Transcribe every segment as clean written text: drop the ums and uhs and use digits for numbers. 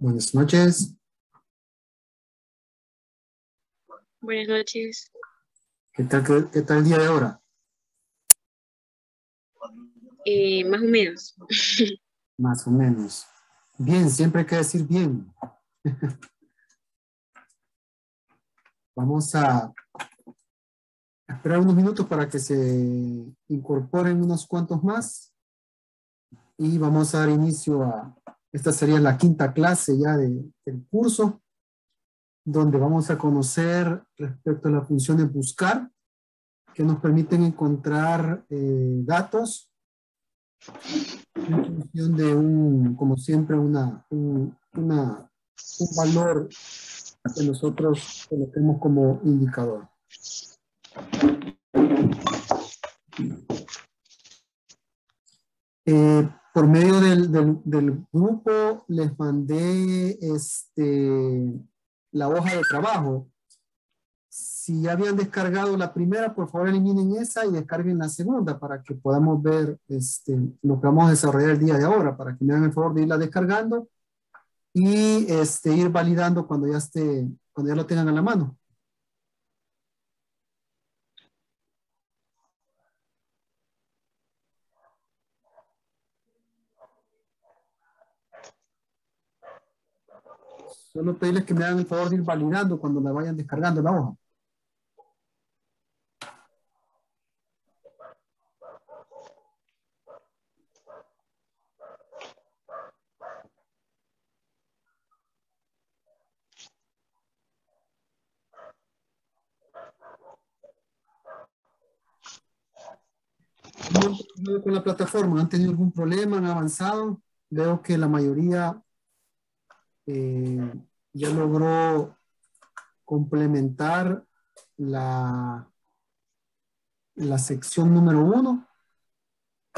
Buenas noches. Buenas noches. ¿Qué tal el día de ahora? Más o menos. Más o menos. Bien, siempre hay que decir bien. Vamos a esperar unos minutos para que se incorporen unos cuantos más. Y vamos a dar inicio a... Esta sería la quinta clase ya del curso, donde vamos a conocer respecto a las funciones buscar, que nos permiten encontrar datos en función de un valor que nosotros colocamos como indicador. Por medio del grupo les mandé la hoja de trabajo. Si ya habían descargado la primera, por favor eliminen esa y descarguen la segunda para que podamos ver lo que vamos a desarrollar el día de ahora, para que me hagan el favor de irla descargando y ir validando cuando ya lo tengan a la mano. Solo pedirles que me hagan el favor de ir validando cuando la vayan descargando la hoja. Con la plataforma, ¿han tenido algún problema? ¿Han avanzado? Veo que la mayoría... ya logró complementar la sección número 1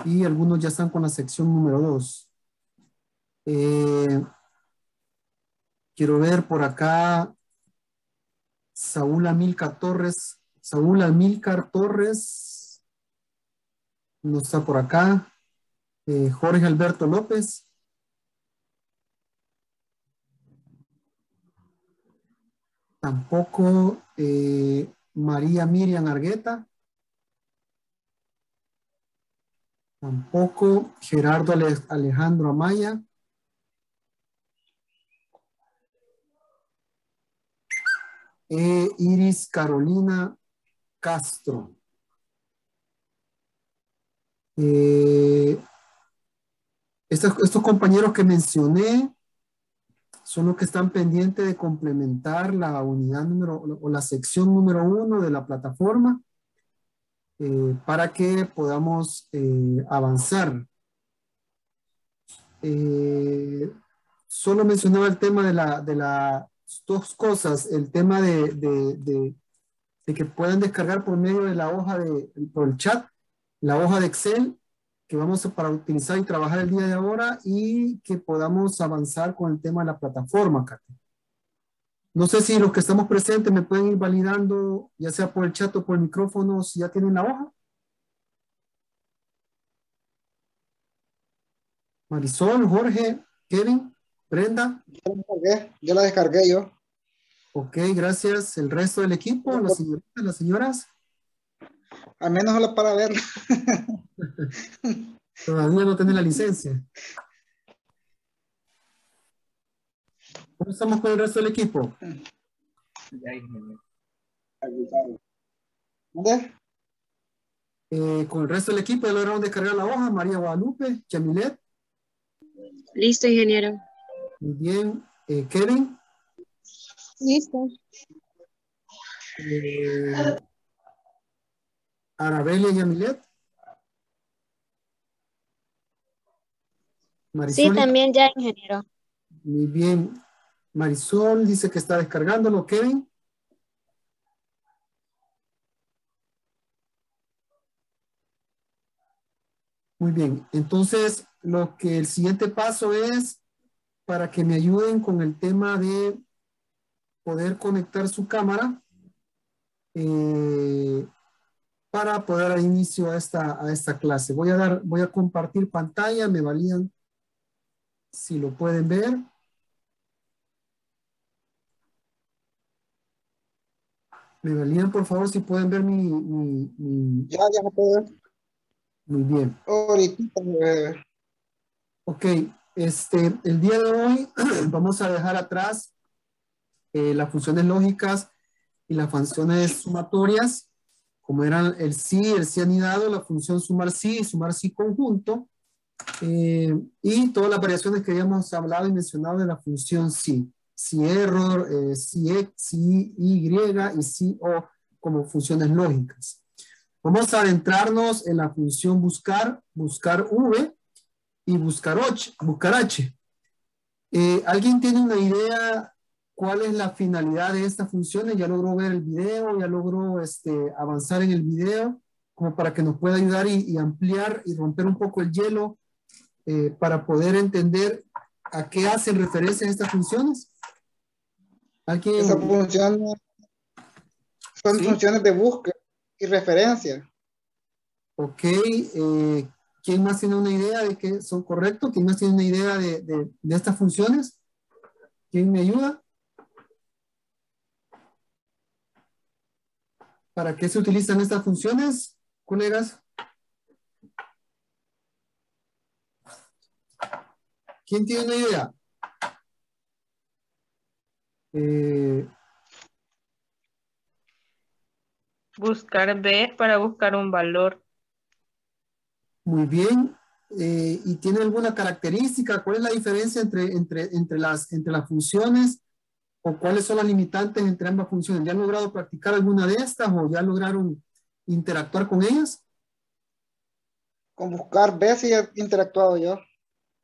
y algunos ya están con la sección número 2. Quiero ver por acá Saúl Amílcar Torres. Saúl Amílcar Torres no está por acá. Jorge Alberto López. Tampoco. María Miriam Argueta. Tampoco. Gerardo Alejandro Amaya. Iris Carolina Castro. Estos compañeros que mencioné son los que están pendientes de complementar la unidad la sección número 1 de la plataforma para que podamos avanzar. Solo mencionaba el tema de las dos cosas, el tema de que puedan descargar por medio de la hoja por el chat, la hoja de Excel, que vamos a utilizar y trabajar el día de ahora y que podamos avanzar con el tema de la plataforma, Kathy. No sé si los que estamos presentes me pueden ir validando, ya sea por el chat o por el micrófono, si ya tienen la hoja. Marisol, Jorge, Kevin, Brenda. Yo la descargué yo. Ok, gracias. El resto del equipo, las señoritas, las señoras. Al menos solo para verla. Todavía no tiene la licencia. ¿Cómo estamos con el resto del equipo? Con el resto del equipo ya lograron descargar la hoja. María Guadalupe, Yamilet. Listo, ingeniero. Muy bien. Kevin. Listo. Arabella y Yamilet. Marisol. Sí, también ya, ingeniero. Muy bien. Marisol dice que está descargándolo. Kevin. Muy bien. Entonces, el siguiente paso es para que me ayuden con el tema de poder conectar su cámara para poder dar inicio a esta clase. Voy a compartir pantalla, me validan si lo pueden ver. ¿Me validan, por favor, si pueden ver mi... Ya lo puedo ver. Muy bien. Ahorita. Ok, el día de hoy vamos a dejar atrás las funciones lógicas y las funciones sumatorias, como eran el SI anidado, la función SUMAR SI conjunto, y todas las variaciones que habíamos hablado y mencionado de la función SI. SI.ERROR, SI.X, SI.Y y SI.O como funciones lógicas. Vamos a adentrarnos en la función buscar, BUSCARV y BUSCARH. ¿Alguien tiene una idea cuál es la finalidad de estas funciones? Ya logró ver el video, ya logró avanzar en el video, como para que nos pueda ayudar y ampliar y romper un poco el hielo para poder entender a qué hacen referencia estas funciones. Aquí... Esas funciones son funciones de búsqueda y referencia. Ok. ¿Quién más tiene una idea de que son correctos? ¿Quién más tiene una idea de estas funciones? ¿Quién me ayuda? ¿Para qué se utilizan estas funciones, colegas? ¿Quién tiene una idea? Buscar B para buscar un valor. Muy bien. ¿Y tiene alguna característica? ¿Cuál es la diferencia entre las funciones? ¿O cuáles son las limitantes entre ambas funciones? ¿Ya han logrado practicar alguna de estas o ya lograron interactuar con ellas? Con buscar B sí he interactuado yo.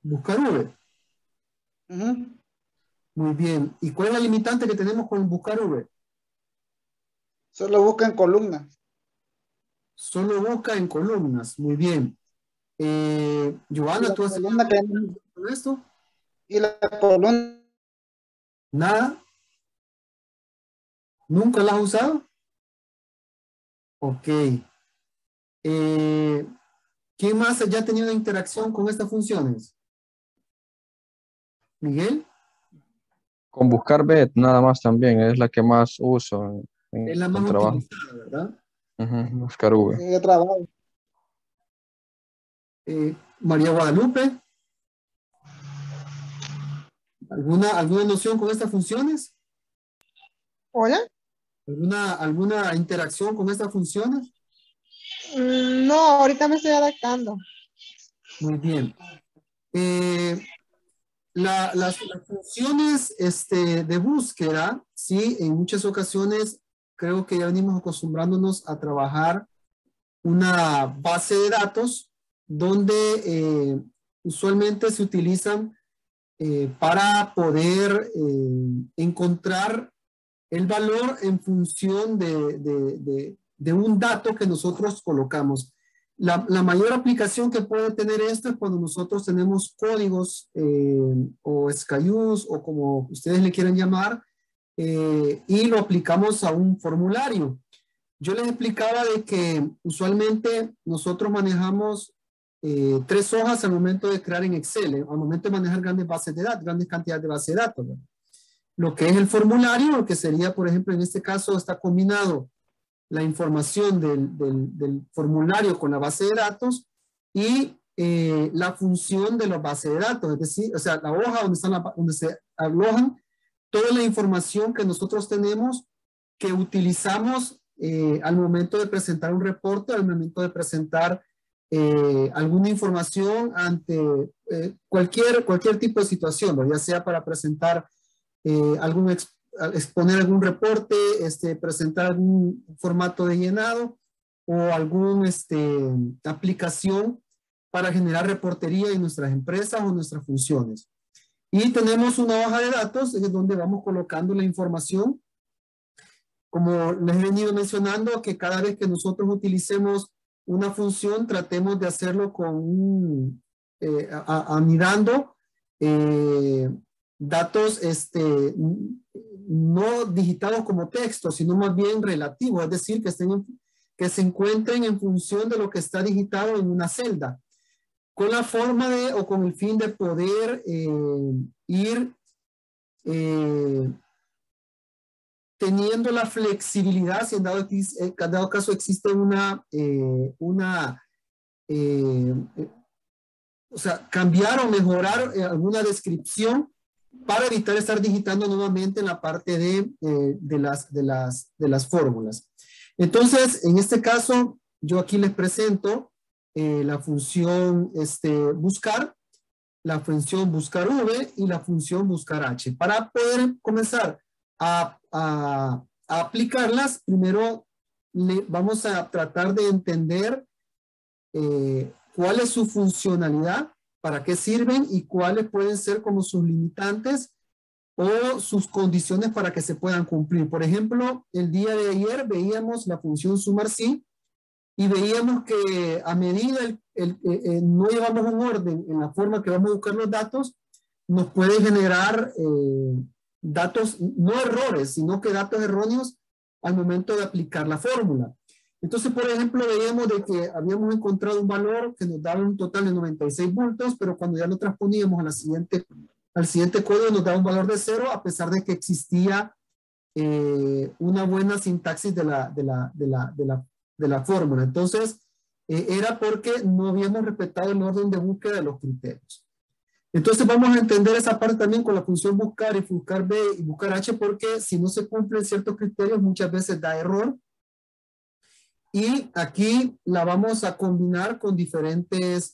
Buscar V. Muy bien. ¿Y cuál es la limitante que tenemos con buscar V? Solo busca en columnas. Solo busca en columnas. Muy bien. Joana, ¿tú has hablado de esto? ¿Y la columna? Nada. ¿Nunca la has usado? Ok. ¿Quién más ya ha tenido interacción con estas funciones? Miguel. Con buscar BED, nada más también, es la que más uso. Es la más utilizada, ¿verdad? Buscar V. Sí, trabajo. María Guadalupe. ¿Alguna noción con estas funciones? ¿Hola? ¿Alguna interacción con estas funciones? No, ahorita me estoy adaptando. Muy bien. Las funciones de búsqueda, sí, en muchas ocasiones creo que ya venimos acostumbrándonos a trabajar una base de datos donde usualmente se utilizan para poder encontrar el valor en función de un dato que nosotros colocamos. La mayor aplicación que puede tener esto es cuando nosotros tenemos códigos o SKUs o como ustedes le quieran llamar y lo aplicamos a un formulario. Yo les explicaba de que usualmente nosotros manejamos 3 hojas al momento de crear en Excel, al momento de manejar grandes bases de datos, grandes cantidades de bases de datos, ¿verdad? Lo que es el formulario, lo que sería, por ejemplo, en este caso está combinado la información del formulario con la base de datos y la función de la base de datos, es decir, o sea, la hoja donde se alojan toda la información que nosotros tenemos que utilizamos al momento de presentar un reporte, al momento de presentar alguna información ante cualquier tipo de situación, ¿no? Ya sea para presentar exponer algún reporte, presentar algún formato de llenado o alguna aplicación para generar reportería en nuestras empresas o nuestras funciones. Y tenemos una hoja de datos donde vamos colocando la información. Como les he venido mencionando, que cada vez que nosotros utilicemos una función, tratemos de hacerlo con anidando datos no digitados como texto, sino más bien relativos, es decir, que se encuentren en función de lo que está digitado en una celda, con la forma de, o con el fin de poder ir teniendo la flexibilidad, si en dado caso existe o sea, cambiar o mejorar alguna descripción para evitar estar digitando nuevamente en la parte de las fórmulas. Entonces, en este caso, yo aquí les presento la función buscar, la función buscar V y la función buscar H. Para poder comenzar a aplicarlas, primero vamos a tratar de entender cuál es su funcionalidad, para qué sirven y cuáles pueden ser como sus limitantes o sus condiciones para que se puedan cumplir. Por ejemplo, el día de ayer veíamos la función SUMAR.SI y veíamos que a medida no llevamos un orden en la forma que vamos a buscar los datos, nos puede generar datos, no errores, sino que datos erróneos al momento de aplicar la fórmula. Entonces, por ejemplo, veíamos de que habíamos encontrado un valor que nos daba un total de 96 bultos, pero cuando ya lo transponíamos a la siguiente, al siguiente código nos daba un valor de 0, a pesar de que existía una buena sintaxis de la fórmula. Entonces, era porque no habíamos respetado el orden de búsqueda de los criterios. Entonces, vamos a entender esa parte también con la función buscar y buscar B y buscar H, porque si no se cumplen ciertos criterios, muchas veces da error. Y aquí la vamos a combinar con diferentes,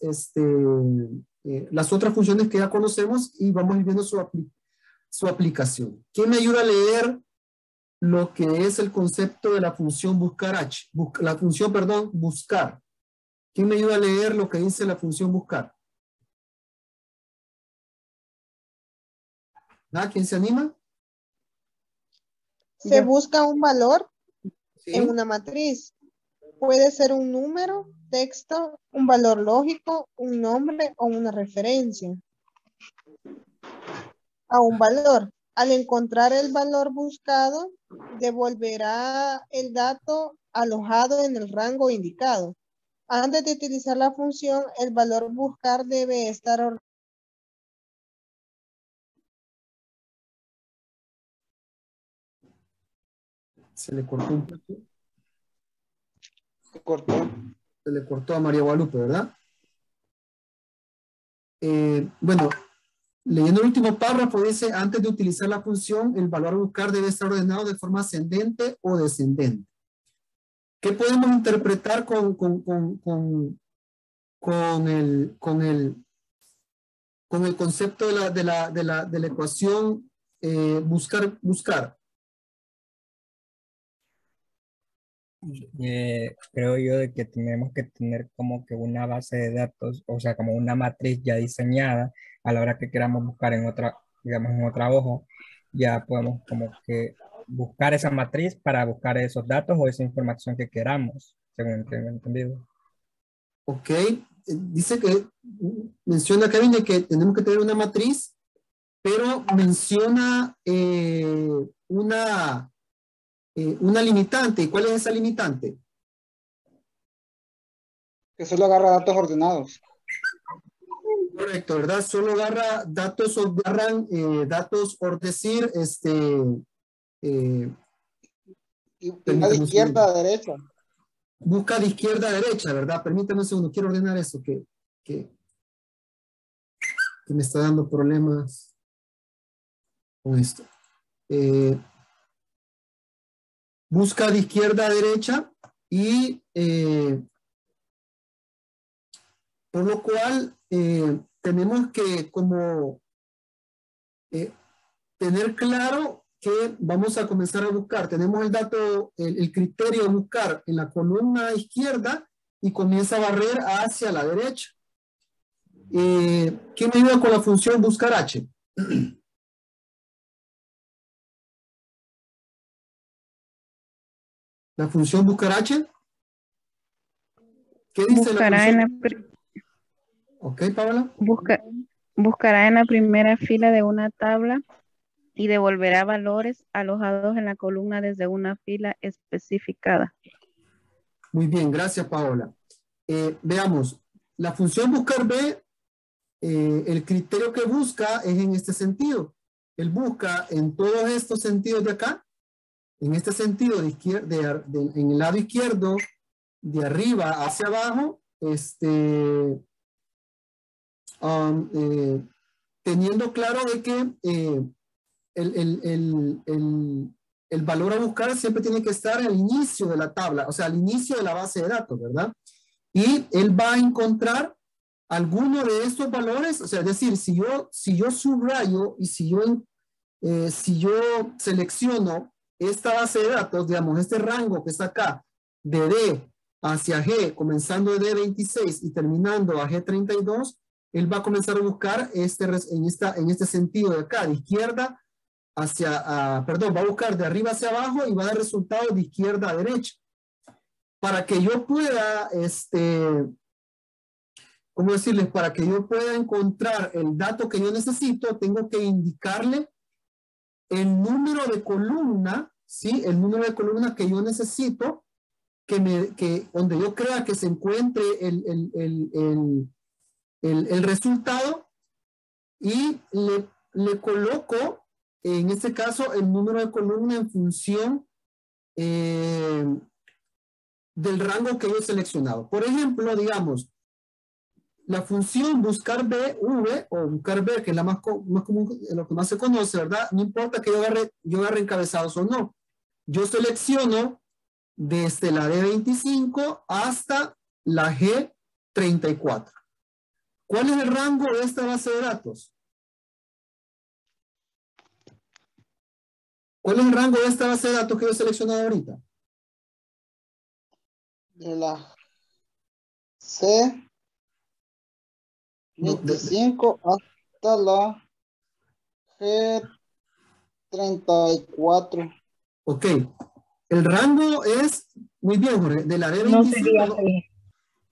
las otras funciones que ya conocemos y vamos a ir viendo su aplicación. ¿Quién me ayuda a leer lo que es el concepto de la función buscar H? La función, perdón, buscar. ¿Quién me ayuda a leer lo que dice la función buscar? ¿Ah, quién se anima? Se busca un valor en una matriz. Puede ser un número, texto, un valor lógico, un nombre o una referencia a un valor. Al encontrar el valor buscado, devolverá el dato alojado en el rango indicado. Antes de utilizar la función, el valor buscar debe estar ordenado. Se le cortó un poco. Se le cortó a María Guadalupe, ¿verdad? Bueno, leyendo el último párrafo dice, antes de utilizar la función, el valor a buscar debe estar ordenado de forma ascendente o descendente. ¿Qué podemos interpretar con el concepto de la ecuación buscar? Creo yo de que tenemos que tener como que una base de datos, o sea, como una matriz ya diseñada a la hora que queramos buscar en otra, digamos, en otra hoja, ya podemos como que buscar esa matriz para buscar esos datos o esa información que queramos, según tengo entendido. Ok, dice que, menciona Kevin de que tenemos que tener una matriz, pero menciona una limitante. ¿Y cuál es esa limitante? Que solo agarra datos ordenados. Correcto, ¿verdad? Solo agarra datos, o agarran datos por decir, busca de izquierda a derecha. Busca de izquierda a derecha, ¿verdad? Permítame un segundo, quiero ordenar eso que me está dando problemas con esto. Busca de izquierda a derecha y por lo cual tenemos que como tener claro que vamos a comenzar a buscar. Tenemos el dato, el criterio de buscar en la columna izquierda y comienza a barrer hacia la derecha. ¿Quién me ayuda con la función buscar H? La función buscar H. ¿Qué dice buscará la función? Ok, Paola. Buscará en la primera fila de una tabla y devolverá valores alojados en la columna desde una fila especificada. Muy bien, gracias, Paola. Veamos, la función buscar B, el criterio que busca es en este sentido. Él busca en todos estos sentidos de acá, En este sentido, en el lado izquierdo, de arriba hacia abajo, teniendo claro de que el valor a buscar siempre tiene que estar al inicio de la tabla, o sea, al inicio de la base de datos, ¿verdad? Y él va a encontrar alguno de estos valores, o sea, es decir, si yo subrayo y si yo selecciono esta base de datos, digamos, este rango que está acá, de D hacia G, comenzando de D26 y terminando a G32, él va a comenzar a buscar en este sentido de acá, de izquierda hacia, perdón, va a buscar de arriba hacia abajo y va a dar resultados de izquierda a derecha. Para que yo pueda, ¿cómo decirles? Para que yo pueda encontrar el dato que yo necesito, tengo que indicarle el número de columna, ¿sí? El número de columna que yo necesito, donde yo crea que se encuentre el resultado, y le coloco, en este caso, el número de columna en función del rango que yo he seleccionado. Por ejemplo, digamos, la función buscar BV o buscar B, que es la más común, lo que más se conoce, ¿verdad? No importa que yo agarre encabezados o no. Yo selecciono desde la D25 hasta la G34. ¿Cuál es el rango de esta base de datos? ¿Cuál es el rango de esta base de datos que yo he seleccionado ahorita? De la C25 hasta la G34. Ok. El rango es, muy bien, Jorge, de la D25. No sería D.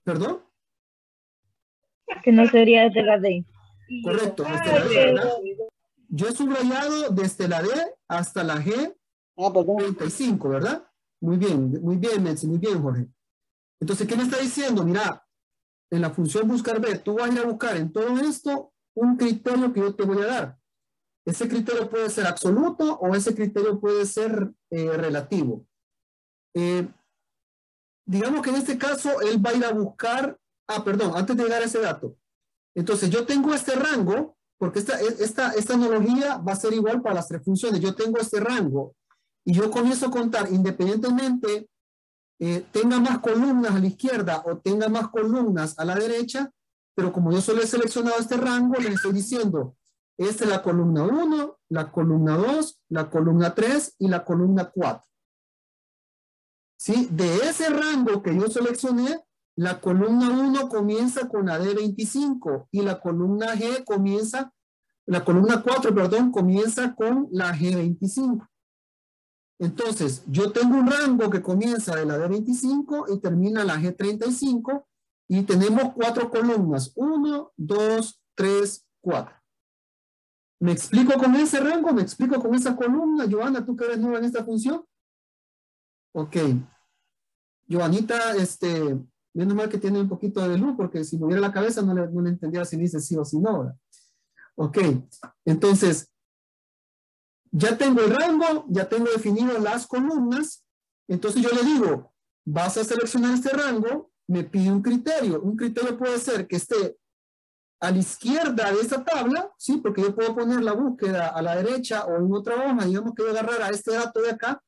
¿Perdón? Que no sería desde la D. Correcto. Desde la D. Yo he subrayado desde la D hasta la G35, ¿verdad? Muy bien, Metzi, muy bien, Jorge. Entonces, ¿qué me está diciendo? Mira, en la función buscar B, tú vas a ir a buscar en todo esto un criterio que yo te voy a dar. Ese criterio puede ser absoluto o ese criterio puede ser relativo. Digamos que en este caso, él va a ir a buscar, perdón, antes de llegar a ese dato. Entonces, yo tengo este rango, porque esta analogía va a ser igual para las tres funciones. Yo tengo este rango y yo comienzo a contar independientemente tenga más columnas a la izquierda o tenga más columnas a la derecha, pero como yo solo he seleccionado este rango, les estoy diciendo, esta es la columna 1, la columna 2, la columna 3 y la columna 4. ¿Sí? De ese rango que yo seleccioné, la columna 1 comienza con la D25 y la columna G comienza, la columna 4, perdón, comienza con la G25. Entonces, yo tengo un rango que comienza de la D25 y termina la G35 y tenemos 4 columnas, 1, 2, 3, 4. ¿Me explico con ese rango? ¿Me explico con esa columna? Joana, ¿tú que eres nueva en esta función? Ok. Joanita, menos mal que tiene un poquito de luz, porque si moviera la cabeza no le entendía si dice sí o si no, ¿verdad? Ok, entonces, ya tengo el rango, ya tengo definido las columnas, entonces yo le digo, vas a seleccionar este rango, me pide un criterio puede ser que esté a la izquierda de esta tabla, ¿sí? Porque yo puedo poner la búsqueda a la derecha o en otra hoja, digamos que yo agarrara este dato de acá,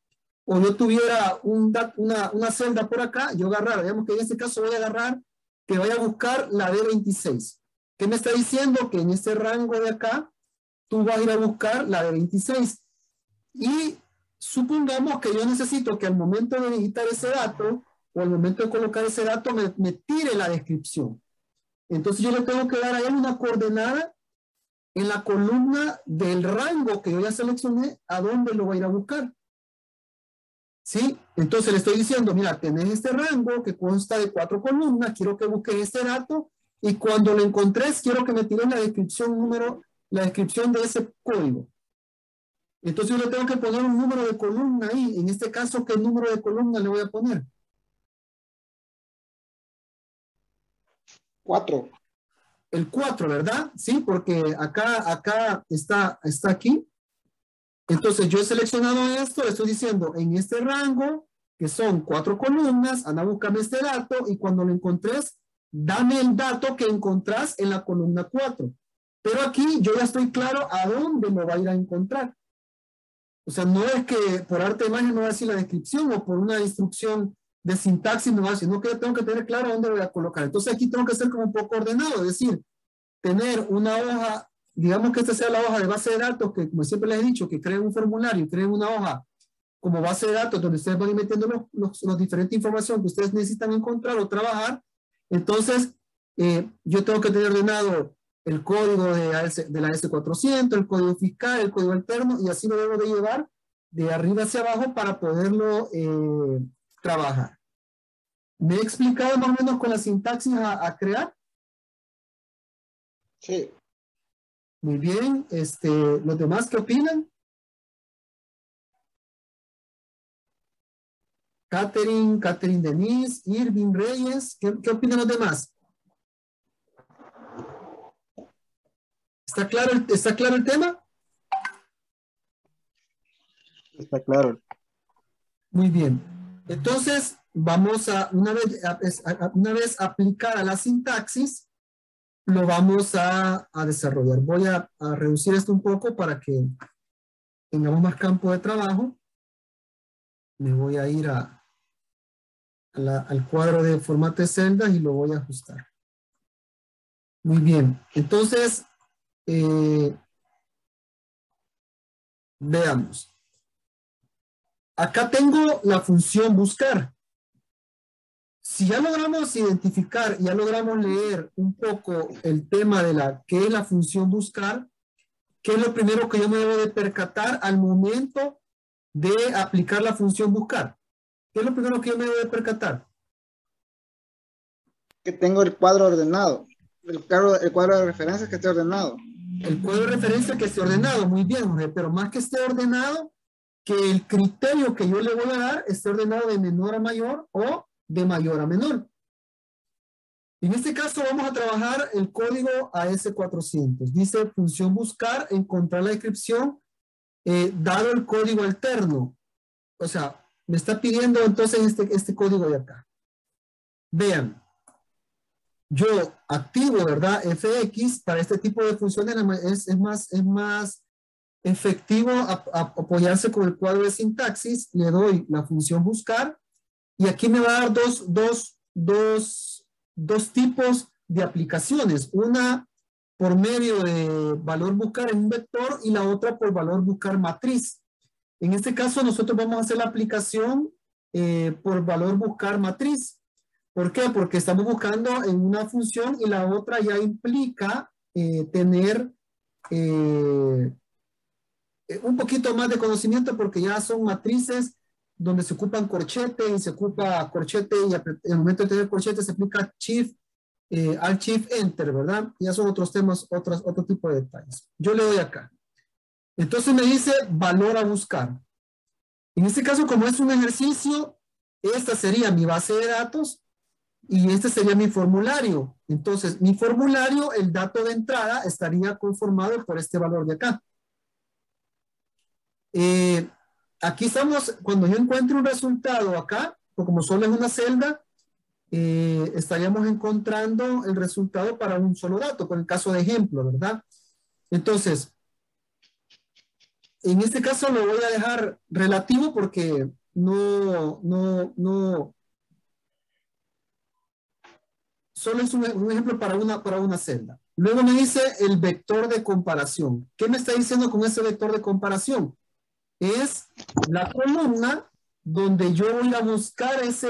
o yo tuviera una celda por acá, yo agarrar, digamos que en este caso voy a agarrar, que vaya a buscar la D26. ¿Qué me está diciendo? Que en este rango de acá, tú vas a ir a buscar la D26. Y supongamos que yo necesito que al momento de digitar ese dato, o al momento de colocar ese dato, me tire la descripción. Entonces yo le tengo que dar a él una coordenada en la columna del rango que yo ya seleccioné, a dónde lo voy a ir a buscar. ¿Sí? Entonces le estoy diciendo, mira, tenés este rango que consta de 4 columnas, quiero que busques este dato y cuando lo encontres quiero que me tires la descripción la descripción de ese código. Entonces yo le tengo que poner un número de columna ahí. En este caso, ¿qué número de columna le voy a poner? 4. El 4, ¿verdad? Sí, porque acá está aquí. Entonces yo he seleccionado esto, le estoy diciendo en este rango, que son 4 columnas, anda a buscarme este dato y cuando lo encontres, dame el dato que encontrás en la columna 4. Pero aquí yo ya estoy claro a dónde me va a ir a encontrar. O sea, no es que por arte de magia me va a decir la descripción o por una instrucción de sintaxis me va a decir, no, que tengo que tener claro dónde voy a colocar. Entonces aquí tengo que ser como un poco ordenado, es decir, tener una hoja, digamos que esta sea la hoja de base de datos, que como siempre les he dicho, que creen un formulario, creen una hoja como base de datos donde ustedes van a ir metiendo los diferentes información que ustedes necesitan encontrar o trabajar. Entonces, yo tengo que tener ordenado el código de la S400, el código fiscal, el código alterno, y así lo debo de llevar de arriba hacia abajo para poderlo trabajar. ¿Me he explicado más o menos con la sintaxis a crear? Sí. Muy bien. ¿Los demás qué opinan? Katherine Denise, Irving Reyes, ¿qué opinan los demás? ¿Está claro el tema? Está claro. Muy bien. Entonces, vamos a una vez aplicada la sintaxis, lo vamos a desarrollar. Voy a reducir esto un poco para que tengamos más campo de trabajo. Me voy a ir al cuadro de formato de celdas y lo voy a ajustar. Muy bien. Entonces, veamos. Acá tengo la función buscar. Si ya logramos identificar, ya logramos leer un poco el tema de qué es la función buscar, ¿qué es lo primero que yo me debo de percatar al momento de aplicar la función buscar? ¿Qué es lo primero que yo me debo de percatar? Que tengo el cuadro ordenado. El cuadro de referencias que esté ordenado. El cuadro de referencias que esté ordenado, muy bien, Jorge, pero más que esté ordenado, que el criterio que yo le voy a dar esté ordenado de menor a mayor o de mayor a menor. En este caso vamos a trabajar el código AS400. Dice función buscar, encontrar la descripción, dado el código alterno. O sea, me está pidiendo entonces este código de acá. Vean. Yo activo, ¿verdad? FX para este tipo de funciones es más efectivo apoyarse con el cuadro de sintaxis. Le doy la función buscar y aquí me va a dar dos tipos de aplicaciones. Una por medio de valor buscar en un vector y la otra por valor buscar matriz. En este caso nosotros vamos a hacer la aplicación por valor buscar matriz. ¿Por qué? Porque estamos buscando en una función y la otra ya implica tener un poquito más de conocimiento porque ya son matrices donde se ocupan corchetes y se ocupa corchete y en el momento de tener corchete se aplica shift, al shift enter, ¿verdad? Ya son otros temas, otro tipo de detalles. Yo le doy acá. Entonces me dice valor a buscar. En este caso, como es un ejercicio, esta sería mi base de datos. Y este sería mi formulario. Entonces, mi formulario, el dato de entrada, estaría conformado por este valor de acá. Aquí estamos, cuando yo encuentro un resultado acá, o como solo es una celda, estaríamos encontrando el resultado para un solo dato, con el caso de ejemplo, ¿verdad? Entonces, en este caso lo voy a dejar relativo porque no solo es un ejemplo para una celda. Luego me dice el vector de comparación. ¿Qué me está diciendo con ese vector de comparación? Es la columna donde yo voy a buscar ese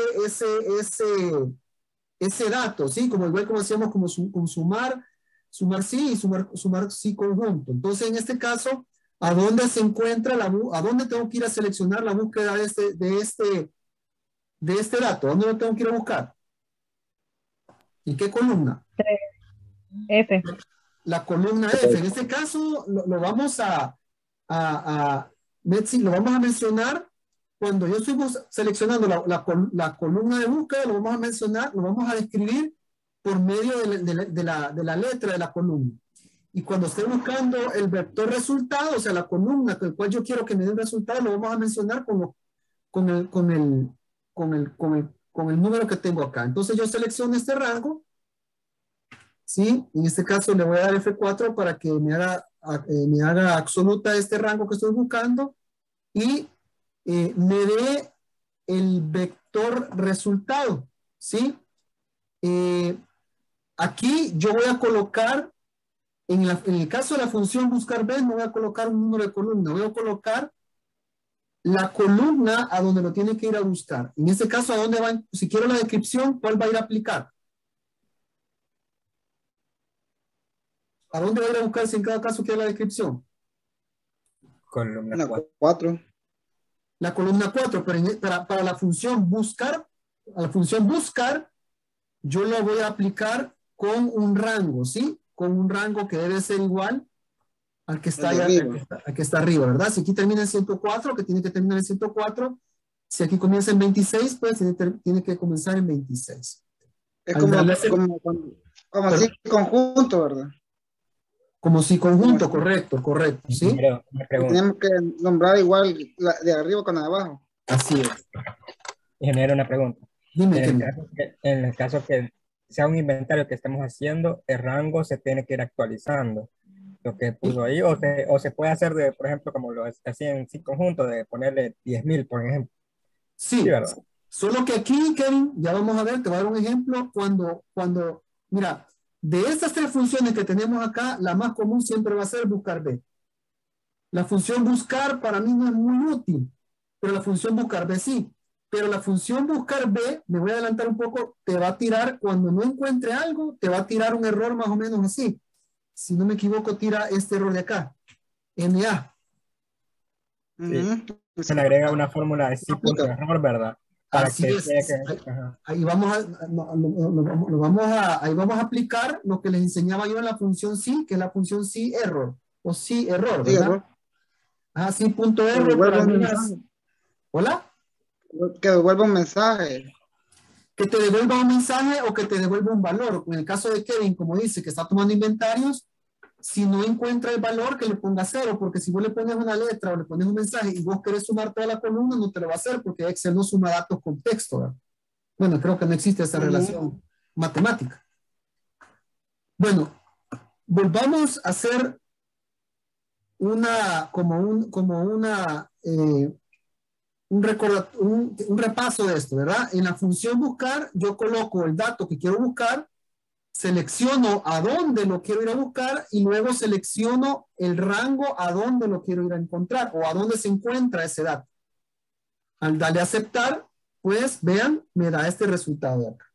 dato, ¿sí? Como igual como hacíamos con SUMAR SI y SUMAR SI conjunto. Entonces, en este caso, ¿a dónde se encuentra a dónde tengo que ir a seleccionar la búsqueda de este dato? ¿A dónde lo tengo que ir a buscar? ¿Y qué columna? F. La columna F. En este caso lo vamos a Metzi, lo vamos a mencionar cuando yo estoy seleccionando la columna de búsqueda, lo vamos a mencionar, lo vamos a describir por medio de la letra de la columna. Y cuando esté buscando el vector resultado, o sea, la columna con la cual yo quiero que me dé el resultado, lo vamos a mencionar con el número que tengo acá. Entonces yo selecciono este rango, ¿sí? En este caso le voy a dar F4 para que me haga absoluta este rango que estoy buscando y me dé el vector resultado, ¿sí? Aquí yo voy a colocar, en el caso de la función buscar B, no voy a colocar un número de columna, voy a colocar la columna a donde lo tiene que ir a buscar. En este caso, ¿a dónde va? Si quiero la descripción, ¿cuál va a ir a aplicar? ¿A dónde va a ir a buscar si en cada caso quiero la descripción? Columna 4. La columna 4, pero para la función buscar, yo la voy a aplicar con un rango, ¿sí? Con un rango que debe ser igual al que está allá, al que está arriba, ¿verdad? Si aquí termina en 104, que tiene que terminar en 104. Si aquí comienza en 26, pues tiene que comenzar en 26. Es como si conjunto, ¿verdad? Como si conjunto, correcto, ¿sí? Pero, tenemos que nombrar igual la de arriba con la de abajo. Así es. Genera una pregunta. Dime. En el caso que sea un inventario que estamos haciendo, el rango se tiene que ir actualizando. Lo que puso ahí, o se puede hacer de, por ejemplo, como lo hacían en SI conjunto, de ponerle 10,000, por ejemplo. Sí, ¿verdad? Solo que aquí, Kevin, ya vamos a ver, te voy a dar un ejemplo. Mira, de estas tres funciones que tenemos acá, la más común siempre va a ser buscar B. La función buscar para mí no es muy útil, pero la función buscar B sí. Pero la función buscar B, me voy a adelantar un poco, te va a tirar, cuando no encuentre algo, te va a tirar un error más o menos así. Si no me equivoco, tira este error de acá. MA. Sí. Se le agrega una fórmula de SI.ERROR, ¿verdad? Ahí vamos a aplicar lo que les enseñaba yo en la función SI, que es la función SI.ERROR. O SI.ERROR, ¿verdad? Ah, SI.ERROR. ¿Hola? Que devuelva un mensaje. Que te devuelva un mensaje o que te devuelva un valor. En el caso de Kevin, como dice, que está tomando inventarios, si no encuentra el valor, que le ponga 0, porque si vos le pones una letra o le pones un mensaje y vos querés sumar toda la columna, no te lo va a hacer, porque Excel no suma datos con texto, ¿verdad? Bueno, creo que no existe esa relación matemática. Bueno, volvamos a hacer un repaso de esto, ¿verdad? En la función buscar, yo coloco el dato que quiero buscar, selecciono a dónde lo quiero ir a buscar y luego selecciono el rango a dónde lo quiero ir a encontrar o a dónde se encuentra ese dato. Al darle a aceptar, pues vean, me da este resultado de acá.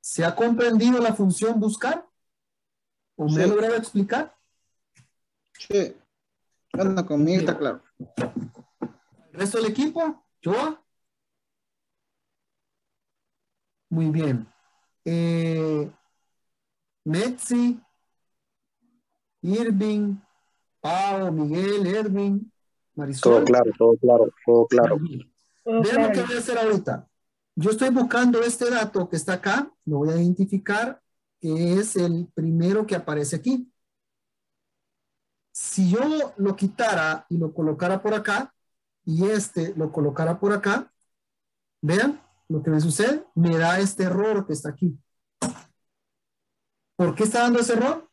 ¿Se ha comprendido la función buscar? ¿O me ha logrado explicar? Sí. Anda conmigo, está claro. ¿El resto del equipo? ¿Yo? Muy bien. Metzi, Irving, Pau, Miguel, Edwin, Marisol. Todo claro. Vean lo que voy a hacer ahorita. Yo estoy buscando este dato que está acá. Lo voy a identificar. Es el primero que aparece aquí. Si yo lo quitara y lo colocara por acá, y este lo colocara por acá, vean lo que me sucede, me da este error que está aquí. ¿Por qué está dando ese error?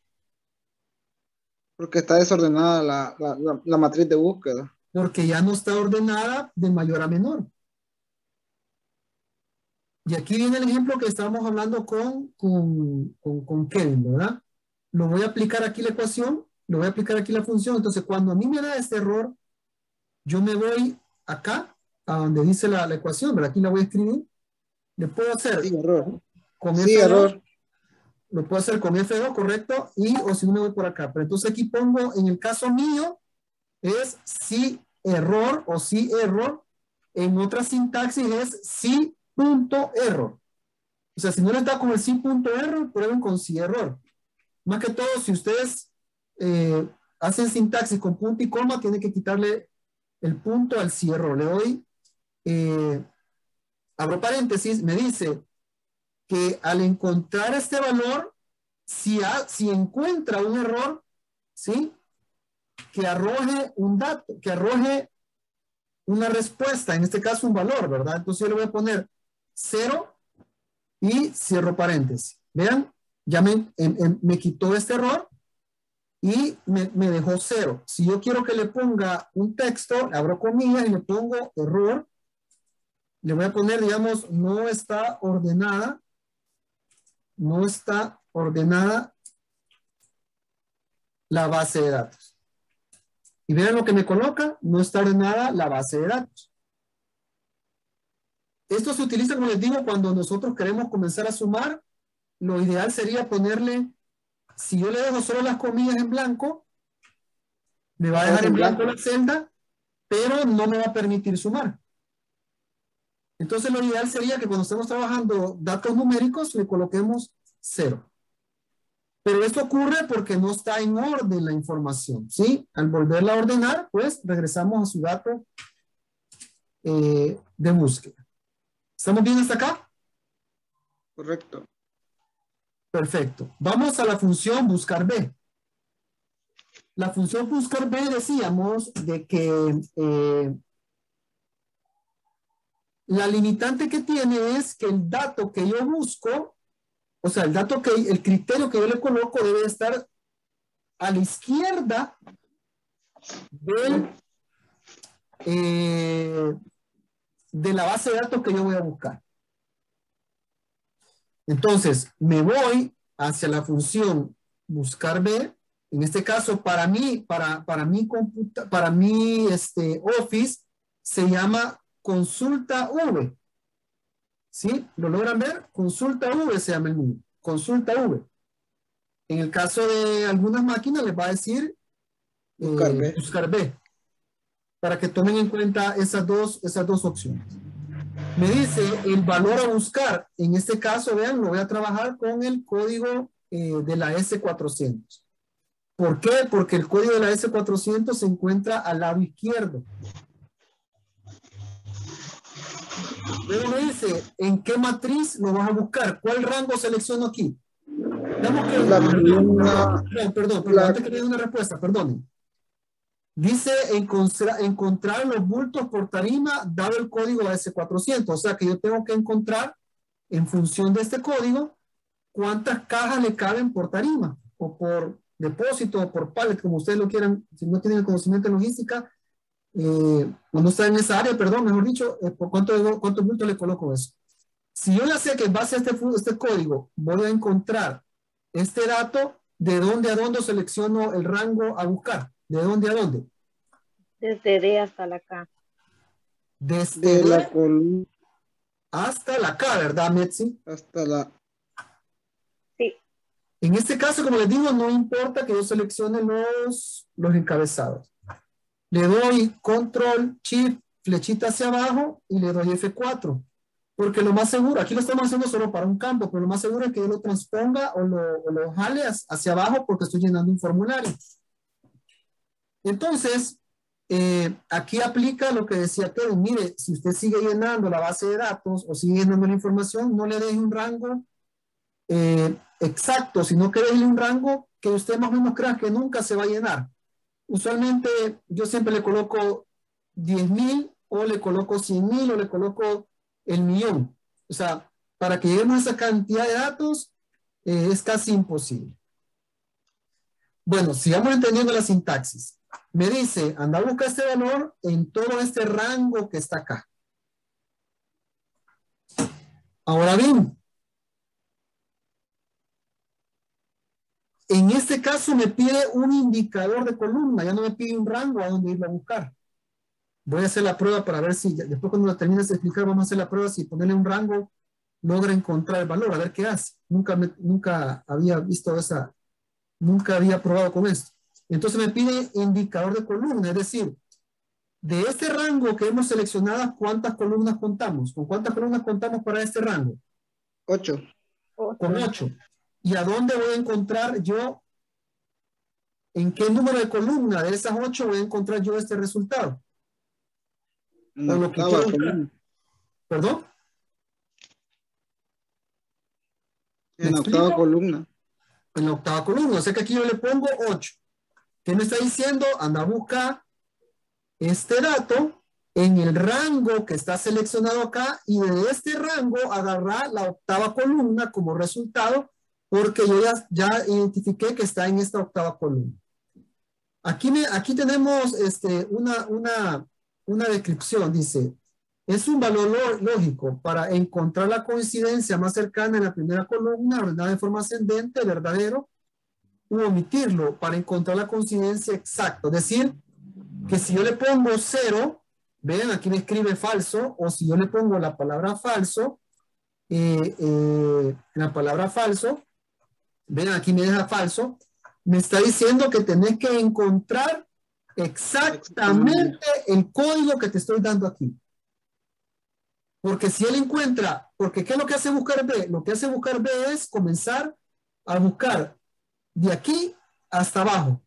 Porque está desordenada la matriz de búsqueda. Porque ya no está ordenada de mayor a menor. Y aquí viene el ejemplo que estábamos hablando con Kevin, ¿verdad? Lo voy a aplicar aquí la ecuación, lo voy a aplicar aquí la función. Entonces, cuando a mí me da este error, yo me voy acá, a donde dice la ecuación, pero aquí la voy a escribir. Le puedo hacer error. Lo puedo hacer con F2, correcto, o si no me voy por acá. Pero entonces aquí pongo, en el caso mío, es SI.ERROR o SI.ERROR. En otra sintaxis es SI.ERROR. O sea, si no les da con el SI.ERROR, prueben con SI.ERROR. Más que todo, si ustedes hacen sintaxis con punto y coma, tienen que quitarle el punto al cierre. Le doy, abro paréntesis, me dice que al encontrar este valor, Si encuentra un error, ¿sí?, que arroje un dato, que arroje una respuesta, en este caso un valor, ¿verdad? Entonces yo le voy a poner 0 y cierro paréntesis. Vean, ya me quitó este error y me dejó 0. Si yo quiero que le ponga un texto, abro comillas y le pongo error. Le voy a poner, digamos, no está ordenada la base de datos. Y vean lo que me coloca, no está ordenada la base de datos. Esto se utiliza, como les digo, cuando nosotros queremos comenzar a sumar. Lo ideal sería ponerle, si yo le dejo solo las comillas en blanco, me va a dejar en blanco la celda, pero no me va a permitir sumar. Entonces lo ideal sería que cuando estemos trabajando datos numéricos, le coloquemos 0. Pero esto ocurre porque no está en orden la información, ¿sí? Al volverla a ordenar, pues regresamos a su dato de búsqueda. ¿Estamos bien hasta acá? Correcto. Perfecto. Vamos a la función buscar B. La función buscar B decíamos de que la limitante que tiene es que el dato que yo busco, o sea, el criterio que yo le coloco debe estar a la izquierda de la base de datos que yo voy a buscar. Entonces, me voy hacia la función buscar B. En este caso, para mi Office, se llama consulta V. ¿Sí? ¿Lo logran ver? Consulta V se llama el mío. Consulta V. En el caso de algunas máquinas les va a decir buscar B. Para que tomen en cuenta esas dos opciones. Me dice el valor a buscar. En este caso, vean, lo voy a trabajar con el código de la S400. ¿Por qué? Porque el código de la S400 se encuentra al lado izquierdo. Luego me dice, ¿en qué matriz lo vas a buscar? ¿Cuál rango selecciono aquí? Damos que... Antes que le dé una respuesta, perdonen. Dice, encontrar los bultos por tarima dado el código S400. O sea que yo tengo que encontrar, en función de este código, cuántas cajas le caben por tarima, o por depósito, o por pallet, como ustedes lo quieran. Si no tienen el conocimiento de logística, cuando está en esa área, perdón, mejor dicho, ¿por cuántos bultos le coloco eso? Si yo ya sé que en base a este código voy a encontrar este dato, ¿de dónde a dónde selecciono el rango a buscar? ¿De dónde a dónde? Desde D hasta la K. Desde la columna hasta la K, ¿verdad, Metzi? Hasta la... Sí. En este caso, como les digo, no importa que yo seleccione los encabezados. Le doy control, shift, flechita hacia abajo y le doy F4. Porque lo más seguro, aquí lo estamos haciendo solo para un campo, pero lo más seguro es que yo lo transponga o lo jale hacia abajo porque estoy llenando un formulario. Entonces, aquí aplica lo que decía Kevin. Mire, si usted sigue llenando la base de datos o sigue llenando la información, no le deje un rango exacto, sino que déle un rango que usted más o menos crea que nunca se va a llenar. Usualmente yo siempre le coloco 10,000 o le coloco 100,000 o le coloco el millón. O sea, para que lleguemos a esa cantidad de datos es casi imposible. Bueno, sigamos entendiendo la sintaxis. Me dice, anda a buscar este valor en todo este rango que está acá. Ahora bien, en este caso me pide un indicador de columna, ya no me pide un rango a donde irlo a buscar. Voy a hacer la prueba para ver si, después cuando la termines de explicar, vamos a hacer la prueba si ponerle un rango logra encontrar el valor, a ver qué hace. Nunca había visto esa, nunca había probado con esto. Entonces me pide indicador de columna, es decir, de este rango que hemos seleccionado, ¿cuántas columnas contamos? ¿Con cuántas columnas contamos para este rango? 8. Con 8. ¿Y a dónde voy a encontrar yo? ¿En qué número de columna de esas 8 voy a encontrar yo este resultado? No, lo que quiero... ¿Perdón? En la octava columna. en la octava columna. O sea que aquí yo le pongo 8. ¿Qué me está diciendo? Anda a buscar este dato en el rango que está seleccionado acá y de este rango agarrar la octava columna como resultado, porque yo ya identifiqué que está en esta octava columna. Aquí tenemos una descripción, dice, es un valor lógico para encontrar la coincidencia más cercana en la primera columna, ordenada en forma ascendente, verdadero, u omitirlo para encontrar la coincidencia exacta. Es decir, que si yo le pongo 0, vean, aquí me escribe falso, o si yo le pongo la palabra falso, vean, aquí me deja falso, me está diciendo que tenés que encontrar exactamente el código que te estoy dando aquí. Porque si él encuentra, porque ¿qué es lo que hace buscar B? Lo que hace buscar B es comenzar a buscar de aquí hasta abajo.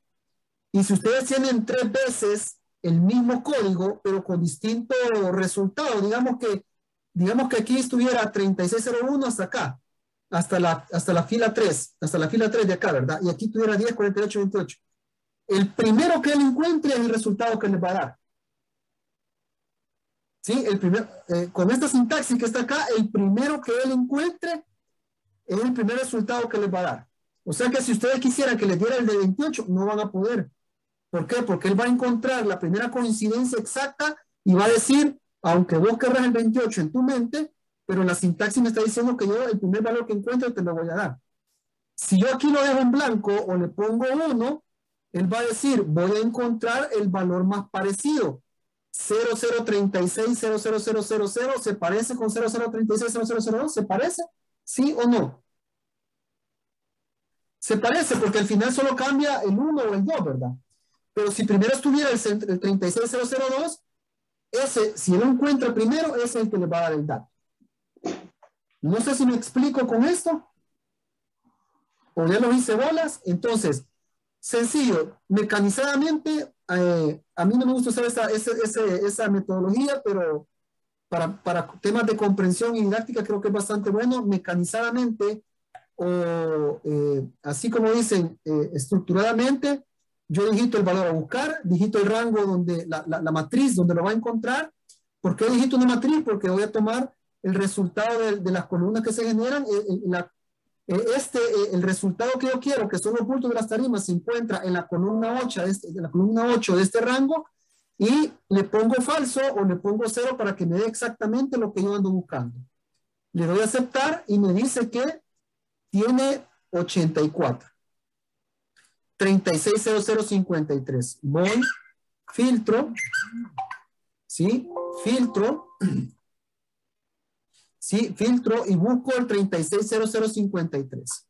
Y si ustedes tienen 3 veces el mismo código, pero con distinto resultado, digamos que aquí estuviera 3601 hasta acá, hasta la fila 3, hasta la fila 3 de acá, ¿verdad? Y aquí tuviera 10, 48, 28. El primero que él encuentre es el resultado que les va a dar. ¿Sí? Con esta sintaxis que está acá, el primero que él encuentre es el primer resultado que les va a dar. O sea que si ustedes quisieran que les diera el de 28, no van a poder. ¿Por qué? Porque él va a encontrar la primera coincidencia exacta y va a decir, aunque vos querrás el 28 en tu mente, pero la sintaxis me está diciendo que yo el primer valor que encuentro te lo voy a dar. Si yo aquí lo dejo en blanco o le pongo 1, él va a decir, voy a encontrar el valor más parecido. 0036 00000 se parece con 0036 0002, ¿se parece? ¿Sí o no? Se parece porque al final solo cambia el 1 o el 2, ¿verdad? Pero si primero estuviera el 36002, ese, si él lo encuentra primero, ese es el que le va a dar el dato. No sé si me explico con esto. O ya lo hice bolas. Entonces, sencillo, mecanizadamente, a mí no me gusta usar esa metodología, pero para temas de comprensión y didáctica creo que es bastante bueno. Mecanizadamente, o así como dicen, estructuradamente, yo digito el valor a buscar, digito el rango donde la matriz donde lo va a encontrar. ¿Por qué digito una matriz? Porque voy a tomar el resultado de las columnas que se generan. El resultado que yo quiero, que son los bultos de las tarimas, se encuentra en la columna 8 de este rango y le pongo falso o le pongo 0 para que me dé exactamente lo que yo ando buscando. Le doy a aceptar y me dice que tiene 84. 360053. Voy, filtro, ¿sí? Filtro y busco el 360053.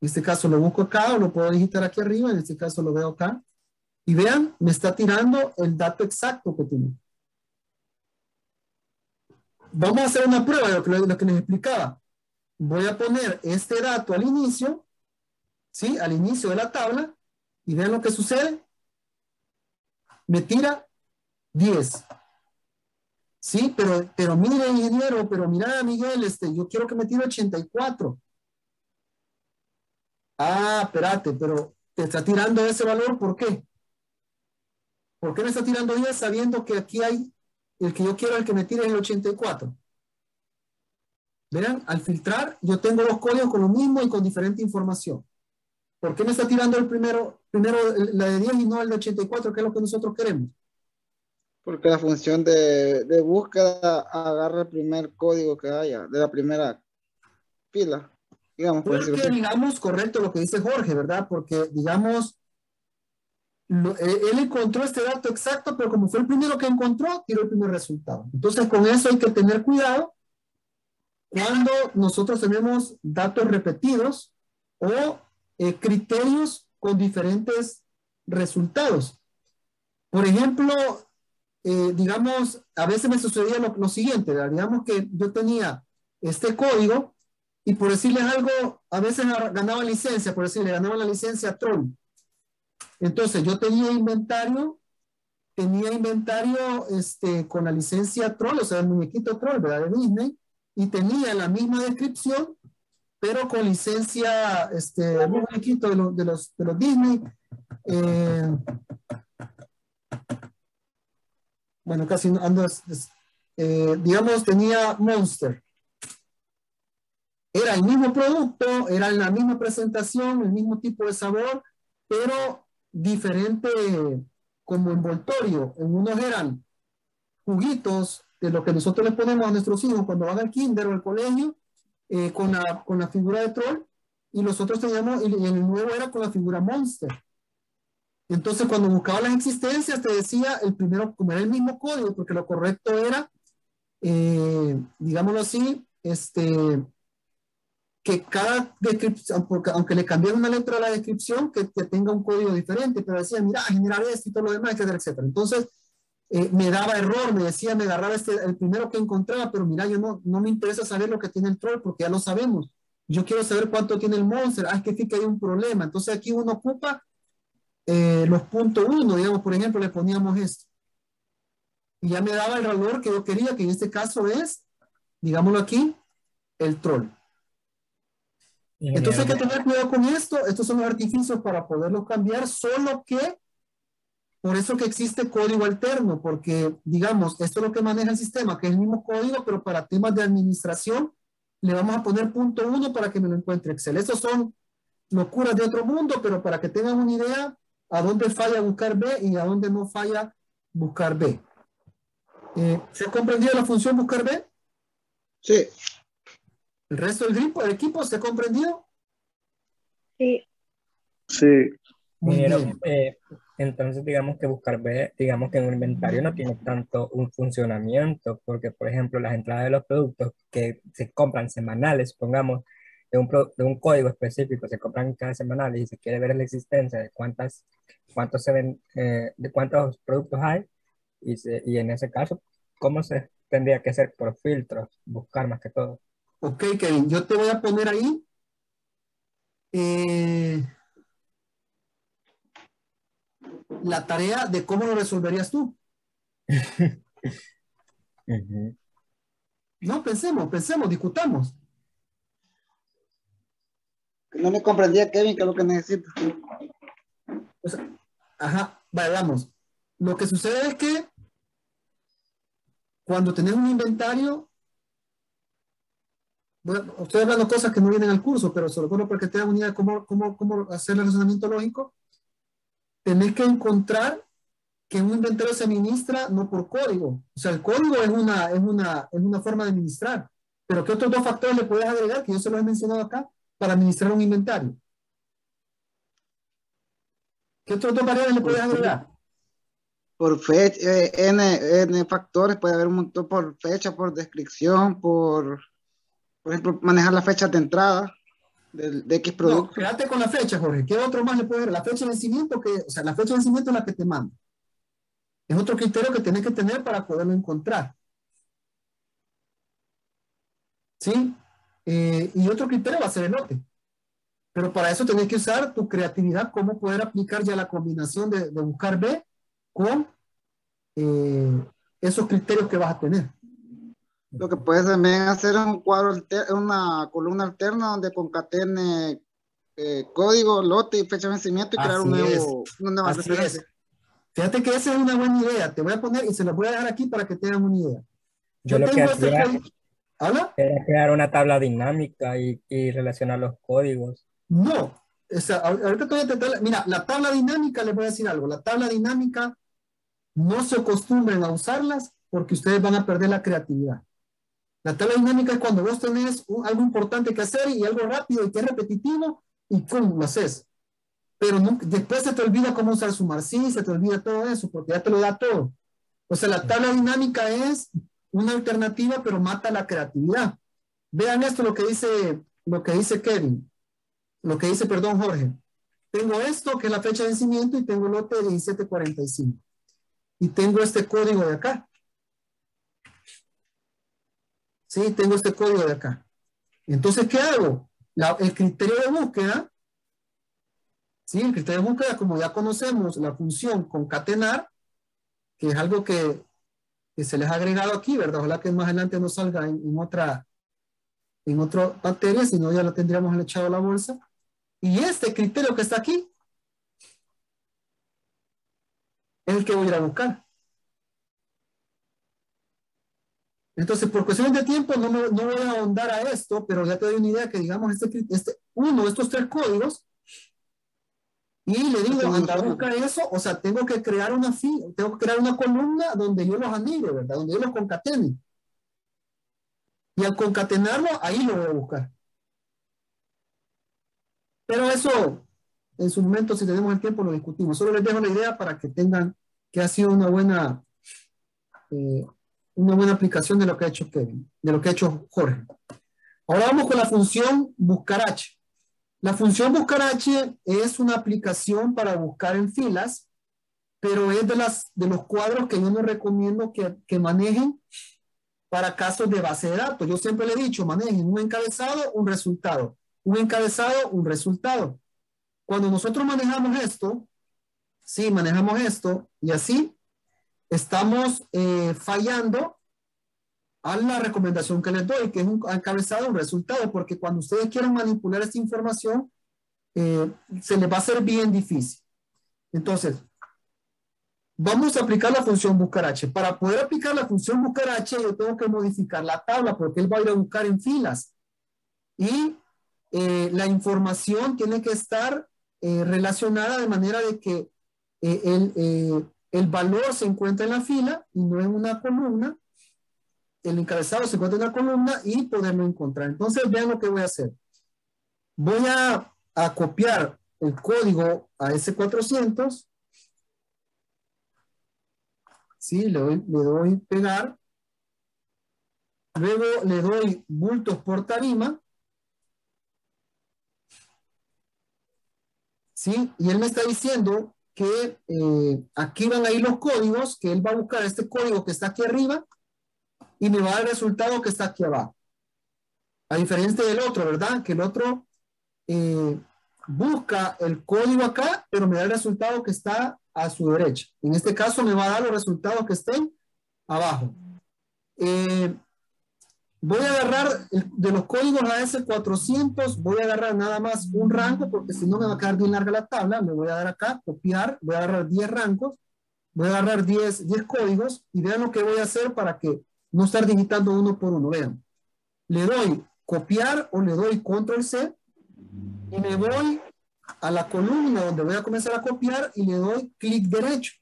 En este caso lo busco acá o lo puedo digitar aquí arriba, en este caso lo veo acá. Y vean, me está tirando el dato exacto que tiene. Vamos a hacer una prueba de lo que les explicaba. Voy a poner este dato al inicio. ¿Sí? Al inicio de la tabla, y vean lo que sucede, me tira 10, ¿sí? Pero mire, ingeniero, pero mira, Miguel, yo quiero que me tire 84. Ah, espérate, pero te está tirando ese valor, ¿por qué? ¿Por qué me está tirando 10 sabiendo que aquí hay, el que yo quiero, el que me tire es el 84? Verán, al filtrar, yo tengo los códigos con lo mismo y con diferente información. ¿Por qué me está tirando el primero la de 10 y no el de 84, que es lo que nosotros queremos? Porque la función de búsqueda agarra el primer código que haya, de la primera fila. Digamos, porque, digamos, correcto lo que dice Jorge, ¿verdad? Porque, digamos, él encontró este dato exacto, pero como fue el primero que encontró, tiró el primer resultado. Entonces, con eso hay que tener cuidado cuando nosotros tenemos datos repetidos o criterios con diferentes resultados. Por ejemplo, digamos, a veces me sucedía lo siguiente, ¿verdad? Digamos que yo tenía este código y por decirles algo, a veces ganaba licencia, por decirle, ganaba la licencia Tron. Entonces yo tenía inventario con la licencia Troll, o sea, el muñequito Troll, ¿verdad? De Disney, y tenía la misma descripción pero con licencia, algún muñequito de los Disney. Bueno, casi ando, digamos, tenía Monster. Era el mismo producto, era la misma presentación, el mismo tipo de sabor, pero diferente como envoltorio. En unos eran juguitos de lo que nosotros les ponemos a nuestros hijos cuando van al kinder o al colegio, con la figura de troll, y los otros teníamos, y el nuevo era con la figura Monster. Entonces, cuando buscaba las existencias, te decía, el primero, como era el mismo código, porque lo correcto era, digámoslo así, que cada descripción, porque aunque le cambiaron una letra a la descripción, que tenga un código diferente, pero decía, mira, generar esto y todo lo demás, etcétera, etcétera. Entonces, me daba error, me decía, me agarraba el primero que encontraba, pero mira, yo no me interesa saber lo que tiene el troll, porque ya lo sabemos. Yo quiero saber cuánto tiene el monster. Ah, es que sí que hay un problema. Entonces, aquí uno ocupa los puntos uno, digamos, por ejemplo, le poníamos esto. Y ya me daba el valor que yo quería, que en este caso es, digámoslo aquí, el troll. Entonces hay que tener cuidado con esto. Estos son los artificios para poderlos cambiar, solo que por eso que existe código alterno, porque digamos, esto es lo que maneja el sistema, que es el mismo código, pero para temas de administración le vamos a poner punto uno para que me lo encuentre Excel. Estos son locuras de otro mundo, pero para que tengan una idea a dónde falla buscar B y a dónde no falla buscar B. ¿Se ha comprendido la función buscar B? Sí. ¿El resto del grupo, el equipo, se ha comprendido? Sí. Sí. Entonces, digamos que buscar B, digamos que en un inventario no tiene tanto un funcionamiento, porque, por ejemplo, las entradas de los productos que se compran semanales, pongamos, de un código específico, se compran cada semanal y se quiere ver la existencia de cuántos se ven, de cuántos productos hay, y en ese caso, ¿cómo se tendría que hacer? Por filtros, buscar más que todo. Ok, Kevin, yo te voy a poner ahí. La tarea de cómo lo resolverías tú. Uh-huh. No, pensemos, discutamos. No me comprendía, Kevin, que es lo que necesito. O sea, ajá, vayamos. Lo que sucede es que cuando tenés un inventario. Bueno, estoy hablando cosas que no vienen al curso, pero sobre todo para que tengan una idea de cómo hacer el razonamiento lógico, tenés que encontrar que un inventario se administra no por código. O sea, el código es una forma de administrar. Pero ¿qué otros dos factores le puedes agregar? Que yo se los he mencionado acá, para administrar un inventario. ¿Qué otros dos variables le puedes agregar? Por fecha, N factores, puede haber un montón, por fecha, por descripción, por ejemplo, manejar la fecha de entrada de X producto. No, quédate con la fecha, Jorge. ¿Qué otro más le puedes ver? La fecha de vencimiento, la fecha de vencimiento es la que te manda. Es otro criterio que tienes que tener para poderlo encontrar. ¿Sí? Y otro criterio va a ser el lote. Pero para eso tenés que usar tu creatividad, cómo poder aplicar ya la combinación de buscar B con esos criterios que vas a tener. Lo que puedes también hacer es una columna alterna donde concatene código, lote y fecha de vencimiento y crear una nueva referencia. Fíjate que esa es una buena idea. Te voy a poner y se la voy a dejar aquí para que tengan una idea. Yo lo que hacía era crear una tabla dinámica y relacionar los códigos. No. O sea, ahorita te voy a intentar. Mira, la tabla dinámica, les voy a decir algo. La tabla dinámica, no se acostumbren a usarlas porque ustedes van a perder la creatividad. La tabla dinámica es cuando vos tenés algo importante que hacer y algo rápido y que es repetitivo y cómo lo haces. Pero después se te olvida cómo usar SUMAR.SI, se te olvida todo eso porque ya te lo da todo. O sea, la tabla dinámica es una alternativa pero mata la creatividad. Vean esto lo que dice Kevin. Lo que dice, perdón, Jorge. Tengo esto que es la fecha de vencimiento y tengo el lote de 1745. Y tengo este código de acá. Sí, tengo este código de acá. Entonces, ¿qué hago? El criterio de búsqueda, ¿sí? El criterio de búsqueda, como ya conocemos, la función concatenar, que es algo que se les ha agregado aquí, ¿verdad? Ojalá que más adelante no salga en otra, en otra materia, si no ya lo tendríamos echado a la bolsa. Y este criterio que está aquí es el que voy a ir a buscar. Entonces, por cuestiones de tiempo, no voy a ahondar a esto, pero ya te doy una idea que, digamos, uno de estos tres códigos, y le digo, anda, busca eso, o sea, tengo que crear una columna donde yo los anime, ¿verdad? Donde yo los concatene. Y al concatenarlo, ahí lo voy a buscar. Pero eso, en su momento, si tenemos el tiempo, lo discutimos. Solo les dejo la idea para que tengan que ha sido una buena aplicación de lo que ha hecho Kevin, de lo que ha hecho Jorge. Ahora vamos con la función BUSCARH. La función BUSCARH es una aplicación para buscar en filas, pero es de los cuadros que yo no recomiendo que manejen para casos de base de datos. Yo siempre le he dicho, manejen un encabezado, un resultado. Un encabezado, un resultado. Cuando nosotros manejamos esto, sí, manejamos esto y así, estamos fallando a la recomendación que les doy, que es un encabezado, un resultado, porque cuando ustedes quieran manipular esta información, se les va a hacer bien difícil. Entonces, vamos a aplicar la función BUSCARH. Para poder aplicar la función BUSCARH, yo tengo que modificar la tabla, porque él va a ir a buscar en filas. Y la información tiene que estar relacionada de manera de que el valor se encuentra en la fila y no en una columna. El encabezado se encuentra en la columna y poderlo encontrar. Entonces, vean lo que voy a hacer. Voy a copiar el código a S400. Sí, le doy pegar. Luego le doy bultos por tarima. Sí, y él me está diciendo que aquí van a ir los códigos, que él va a buscar este código que está aquí arriba y me va a dar el resultado que está aquí abajo. A diferencia del otro, ¿verdad? Que el otro busca el código acá, pero me da el resultado que está a su derecha. En este caso me va a dar los resultados que estén abajo. Voy a agarrar de los códigos AS400, voy a agarrar nada más un rango, porque si no me va a quedar bien larga la tabla. Me voy a dar acá, copiar, voy a agarrar 10 rangos, voy a agarrar 10 códigos, y vean lo que voy a hacer para que no estar digitando uno por uno. Vean, le doy copiar o le doy Control-C, y me voy a la columna donde voy a comenzar a copiar, y le doy clic derecho.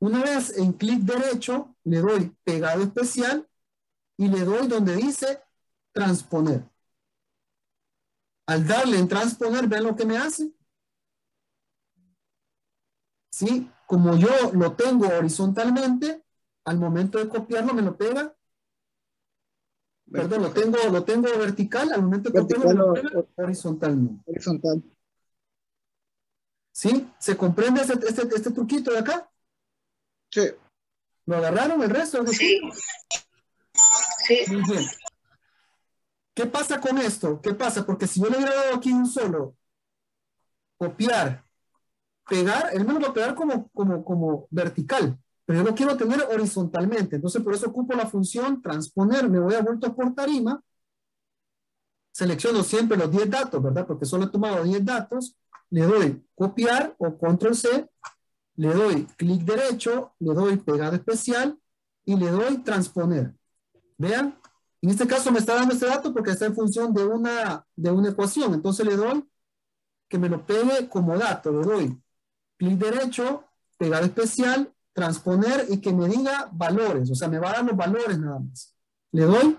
Una vez en clic derecho, le doy pegado especial, y le doy donde dice transponer. Al darle en transponer, vean lo que me hace. ¿Sí? Como yo lo tengo horizontalmente, al momento de copiarlo me lo pega. Vertical. Perdón, lo tengo vertical, al momento de copiarlo me lo pega horizontalmente. Horizontal. ¿Sí? ¿Se comprende este truquito de acá? Sí. ¿Lo agarraron el resto? Sí. Sí. ¿Qué pasa con esto? ¿Qué pasa? Porque si yo le hubiera dado aquí un solo copiar, pegar, él me lo va a pegar como vertical, pero yo lo quiero tener horizontalmente. Entonces por eso ocupo la función transponer. Me voy a bultos por tarima, selecciono siempre los 10 datos, ¿verdad? Porque solo he tomado 10 datos. Le doy copiar o control C, le doy clic derecho, le doy pegado especial y le doy transponer. Vean, en este caso me está dando este dato porque está en función de una ecuación. Entonces le doy que me lo pegue como dato. Le doy clic derecho, pegado especial, transponer y que me diga valores. O sea, me va a dar los valores nada más. Le doy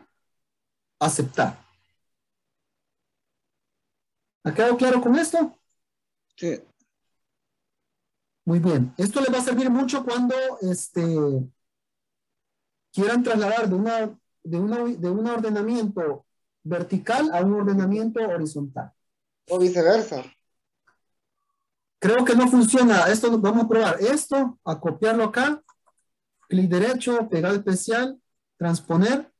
aceptar. ¿Ha quedado claro con esto? Sí. Muy bien. Esto les va a servir mucho cuando quieran trasladar de un ordenamiento vertical a un ordenamiento horizontal. O viceversa. Creo que no funciona. Esto vamos a probar. Esto, a copiarlo acá. Clic derecho, pegado especial, transponer.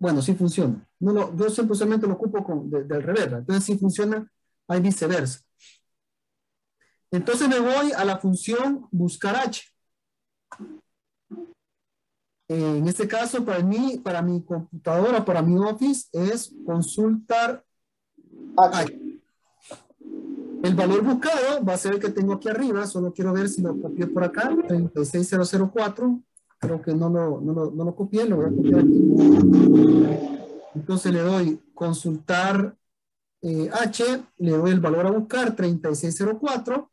Bueno, sí funciona. No lo, yo simplemente lo ocupo del revés. Entonces, sí funciona, hay viceversa. Entonces me voy a la función BUSCARH. En este caso, para mí, para mi computadora, para mi Office, es consultar aquí. El valor buscado va a ser el que tengo aquí arriba. Solo quiero ver si lo copié por acá. 36004. Creo que no lo copié. Lo voy a copiar aquí. Entonces le doy consultar H. Le doy el valor a buscar, 3604.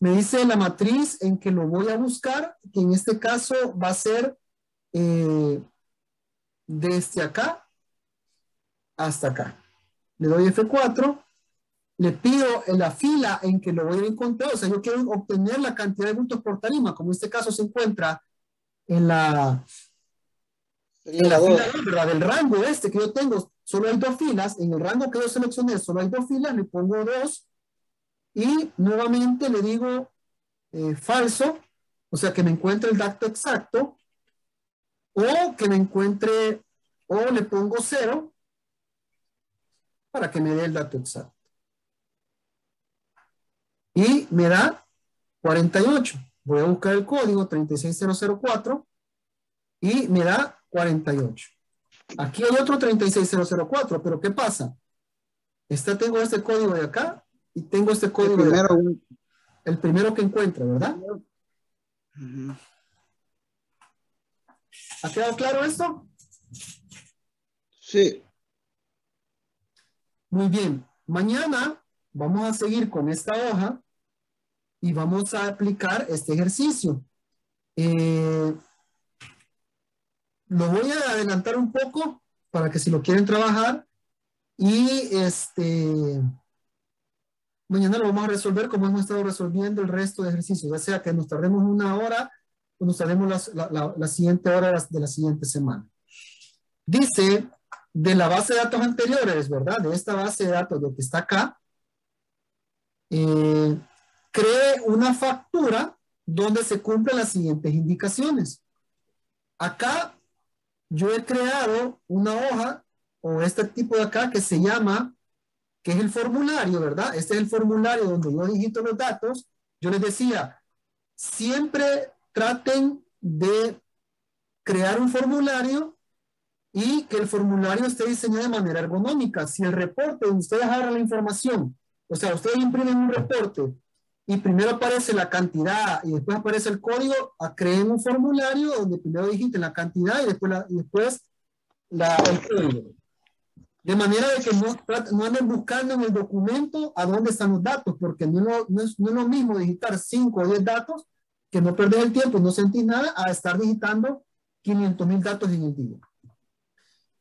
Me dice la matriz en que lo voy a buscar, que en este caso va a ser desde acá hasta acá. Le doy F4, le pido en la fila en que lo voy a encontrar, o sea, yo quiero obtener la cantidad de bultos por tarima, como en este caso se encuentra en la fila ¿verdad? Del rango este que yo tengo, solo hay dos filas, en el rango que yo seleccioné solo hay dos filas, le pongo 2 y nuevamente le digo falso, o sea, que me encuentre el dato exacto. O que me encuentre, o le pongo 0 para que me dé el dato exacto. Y me da 48. Voy a buscar el código 36004 y me da 48. Aquí hay otro 36004, pero ¿qué pasa? Tengo este código de acá y tengo este código de acá. El primero que encuentro, ¿verdad? Uh-huh. ¿Ha quedado claro esto? Sí. Muy bien. Mañana vamos a seguir con esta hoja y vamos a aplicar este ejercicio. Lo voy a adelantar un poco para que si lo quieren trabajar y mañana lo vamos a resolver como hemos estado resolviendo el resto de ejercicios. O sea que nos tardemos una hora. Nos haremos la siguiente hora de la siguiente semana. Dice, de la base de datos anteriores, ¿verdad? De esta base de datos, lo que está acá, cree una factura donde se cumplen las siguientes indicaciones. Acá, yo he creado una hoja, o este tipo de acá, que se llama, que es el formulario, ¿verdad? Este es el formulario donde yo digito los datos. Yo les decía, siempre traten de crear un formulario y que el formulario esté diseñado de manera ergonómica. Si el reporte, ustedes agarran la información, o sea, ustedes imprimen un reporte y primero aparece la cantidad y después aparece el código, creen un formulario donde primero digiten la cantidad y después el código. De manera de que no anden buscando en el documento a dónde están los datos, porque no es lo mismo digitar 5 o 10 datos que no perdés el tiempo y no sentís nada a estar digitando 500,000 datos en el día.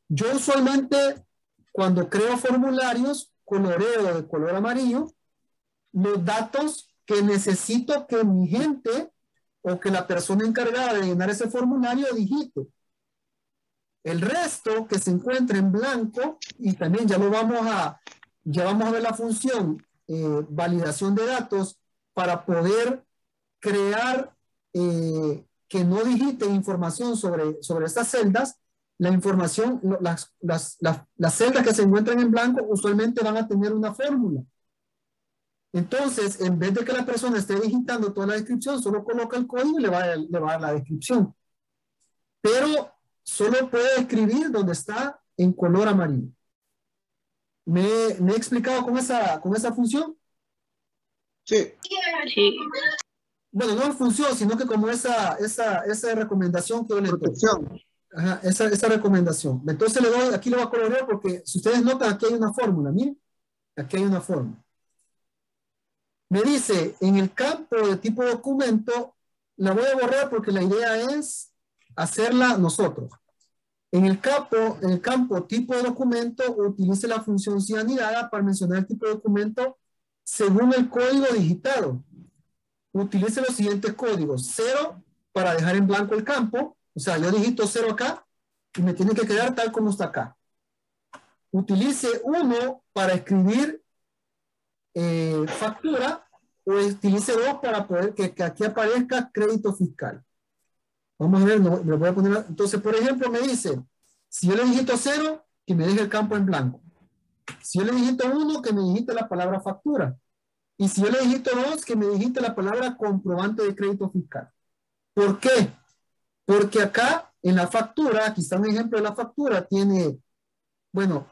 Yo usualmente cuando creo formularios coloreo de color amarillo los datos que necesito que mi gente o que la persona encargada de llenar ese formulario digite. El resto que se encuentra en blanco y también ya vamos a ver la función validación de datos para poder crear que no digite información sobre estas celdas. La información, las celdas que se encuentran en blanco usualmente van a tener una fórmula. Entonces, en vez de que la persona esté digitando toda la descripción, solo coloca el código y le va a dar la descripción. Pero solo puede escribir donde está en color amarillo. ¿Me he explicado con esa función? Sí. Sí. Bueno, no función, sino que como esa recomendación que yo le doy. Ajá, esa recomendación. Entonces le doy, aquí le voy a colorear porque si ustedes notan, aquí hay una fórmula, miren. Aquí hay una fórmula. Me dice, en el campo de tipo documento, la voy a borrar porque la idea es hacerla nosotros. En el campo tipo de documento, utilice la función si anidada para mencionar el tipo de documento según el código digitado. Utilice los siguientes códigos. 0 para dejar en blanco el campo. O sea, yo digito 0 acá y me tiene que quedar tal como está acá. Utilice 1 para escribir factura o utilice 2 para poder que aquí aparezca crédito fiscal. Vamos a ver, me voy a poner. Entonces, por ejemplo, me dice, si yo le digito 0, que me deje el campo en blanco. Si yo le digito 1, que me digite la palabra factura. Y si yo le digito 2, que me dijiste la palabra comprobante de crédito fiscal. ¿Por qué? Porque acá En la factura, aquí está un ejemplo de la factura, tiene, bueno,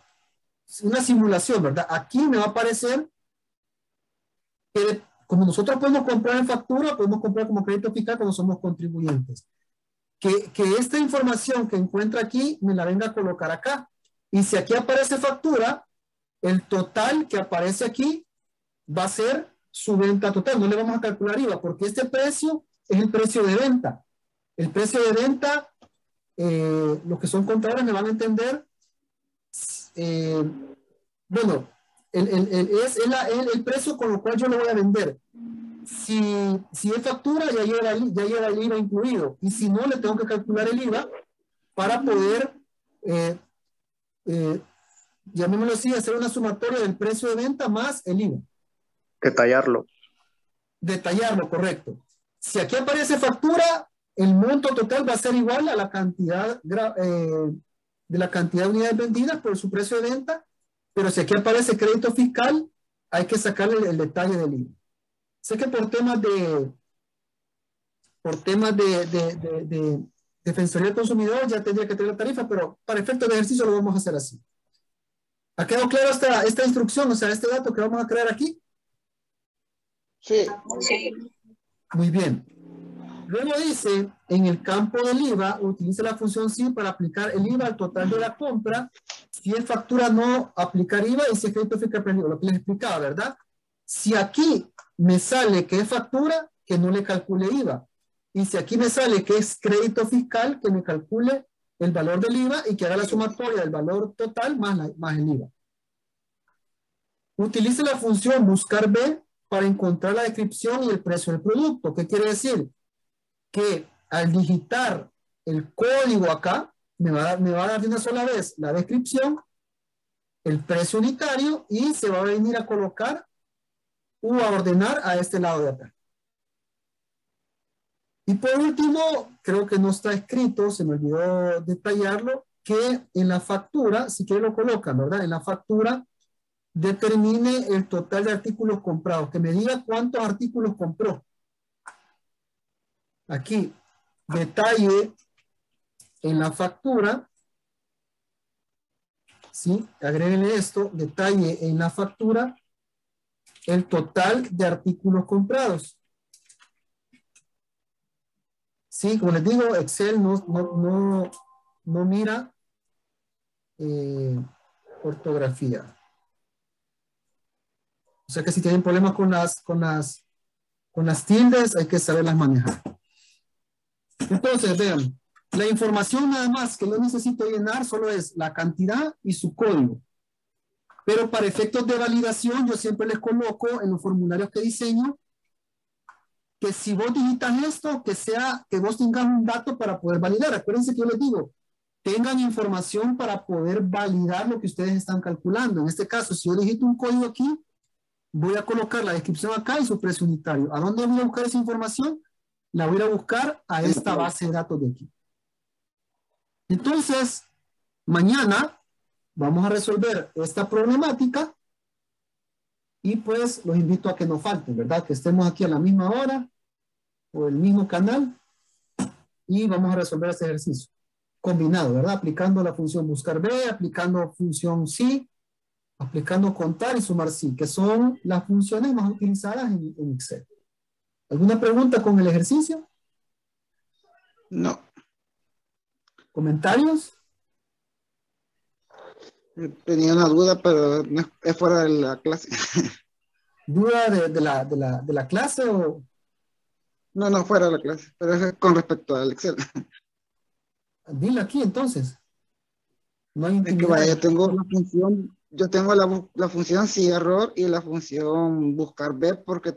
una simulación, ¿verdad? Aquí me va a aparecer que como nosotros podemos comprar en factura, podemos comprar como crédito fiscal cuando somos contribuyentes. Que esta información que encuentra aquí me la venga a colocar acá. Y si aquí aparece factura, el total que aparece aquí va a ser su venta total. No le vamos a calcular IVA porque este precio es el precio de venta. El precio de venta... los que son contadores me van a entender, bueno, es el precio con el cual yo lo voy a vender. Si es factura, ya lleva el IVA incluido, y si no, le tengo que calcular el IVA para poder, llamémoslo así, hacer una sumatoria del precio de venta más el IVA. Detallarlo, correcto. Si aquí aparece factura, el monto total va a ser igual a la cantidad de la cantidad de unidades vendidas por su precio de venta, pero si aquí aparece crédito fiscal, hay que sacarle el detalle del IVA. Sé que por temas de Defensoría del Consumidor ya tendría que tener la tarifa, pero para efectos de ejercicio lo vamos a hacer así. ¿Ha quedado claro esta instrucción, o sea, este dato que vamos a crear aquí? Sí. Muy bien. Luego dice, en el campo del IVA, utiliza la función SI para aplicar el IVA al total de la compra. Si es factura, no aplicar IVA, y si es crédito fiscal, lo que les explicaba, ¿verdad? Si aquí me sale que es factura, que no le calcule IVA. Y si aquí me sale que es crédito fiscal, que me calcule el valor del IVA y que haga la sumatoria del valor total más el IVA. Utilice la función BUSCARV para encontrar la descripción y el precio del producto. ¿Qué quiere decir? Que al digitar el código acá, me va a dar de una sola vez la descripción, el precio unitario, y se va a venir a colocar o a ordenar a este lado de acá. Y por último, creo que no está escrito, se me olvidó detallarlo, que en la factura, si quieren lo colocan, ¿verdad? En la factura determine el total de artículos comprados, que me diga cuántos artículos compró. Aquí, detalle en la factura, ¿sí? Agréguenle esto, detalle en la factura, el total de artículos comprados. Sí, como les digo, Excel no mira ortografía. O sea que si tienen problemas con las tildes, hay que saberlas manejar. Entonces, vean, la información nada más que yo necesito llenar solo es la cantidad y su código. Pero para efectos de validación, yo siempre les coloco en los formularios que diseño que si vos digitas esto, que vos tengas un dato para poder validar. Acuérdense que yo les digo, tengan información para poder validar lo que ustedes están calculando. En este caso, si yo digito un código aquí, voy a colocar la descripción acá y su precio unitario. ¿A dónde voy a buscar esa información? La voy a buscar a esta base de datos de aquí. Entonces, mañana vamos a resolver esta problemática y pues los invito a que no falten, ¿verdad? Que estemos aquí a la misma hora o el mismo canal y vamos a resolver este ejercicio combinado, ¿verdad? Aplicando la función BUSCARV, aplicando función SI, aplicando contar y sumar SI, que son las funciones más utilizadas en Excel. ¿Alguna pregunta con el ejercicio? No. ¿Comentarios? Tenía una duda, pero es fuera de la clase. ¿Duda de la clase o...? No, no, fuera de la clase, pero es con respecto al Excel. Dile aquí, entonces. No hay intimidad. Es que vaya, yo tengo una función... Yo tengo la función SI.ERROR y la función BUSCARV porque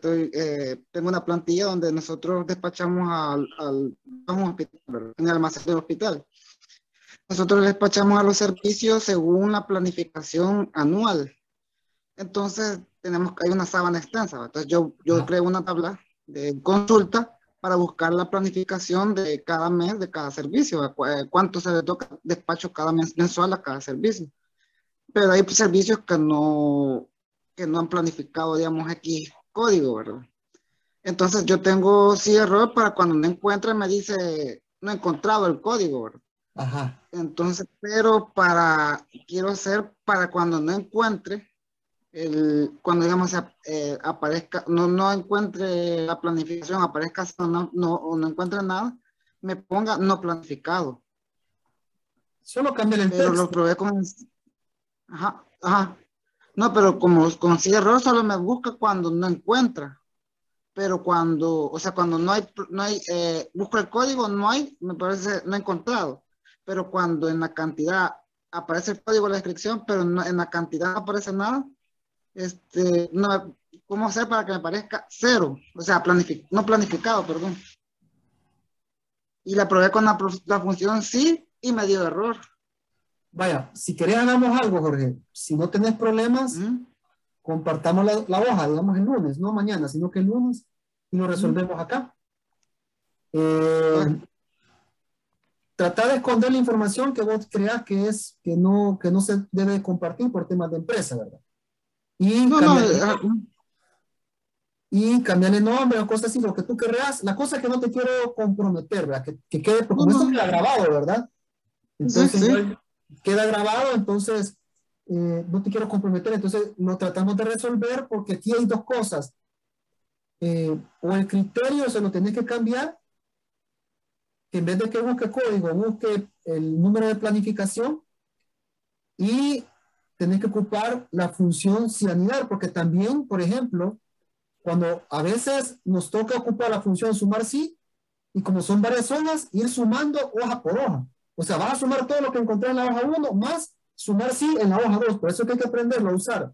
tengo una plantilla donde nosotros despachamos al hospital, en el almacén del hospital. Nosotros despachamos a los servicios según la planificación anual. Entonces, hay una sábana extensa. Entonces, yo creo una tabla de consulta para buscar la planificación de cada mes, de cada servicio. Cuánto se le toca despacho cada mes mensual a cada servicio. Pero hay servicios que no han planificado, digamos, X código, ¿verdad? Entonces yo tengo SI.ERROR para cuando no encuentre me dice, no he encontrado el código, ¿verdad? Ajá. Entonces, pero quiero hacer para cuando no encuentre, cuando digamos aparezca, no encuentre la planificación, aparezca no encuentre nada, me ponga no planificado. Solo cambia el texto. Pero lo probé con... Ajá, ajá. No, pero como con SI.ERROR solo me busca cuando no encuentra. Pero cuando, o sea, cuando no hay, busco el código, no hay, me parece, no he encontrado. Pero cuando en la cantidad aparece el código de la descripción, pero no, en la cantidad no aparece nada, no, ¿cómo hacer para que me aparezca cero? O sea, no planificado, perdón. Y la probé con la función sí y me dio error. Vaya, si querés hagamos algo, Jorge. Si no tenés problemas... ¿Mm? Compartamos la hoja, digamos el lunes, no mañana, sino que el lunes, y lo resolvemos acá. Tratar de esconder la información que vos creas que no se debe compartir por temas de empresa, ¿verdad? Y, cambiarle nombre o cosas así, lo que tú querrás, la cosa que no te quiero comprometer, ¿verdad? Que quede, porque esto queda grabado, ¿verdad? Entonces, queda grabado, entonces... no te quiero comprometer, entonces lo tratamos de resolver porque aquí hay dos cosas. O el criterio se lo tenés que cambiar, que en vez de que busque código, busque el número de planificación, y tenés que ocupar la función cianidar, porque también, por ejemplo, cuando a veces nos toca ocupar la función sumar sí, y como son varias zonas, ir sumando hoja por hoja. O sea, vas a sumar todo lo que encontré en la hoja 1, más sumar sí en la hoja 2, por eso que hay que aprenderlo a usar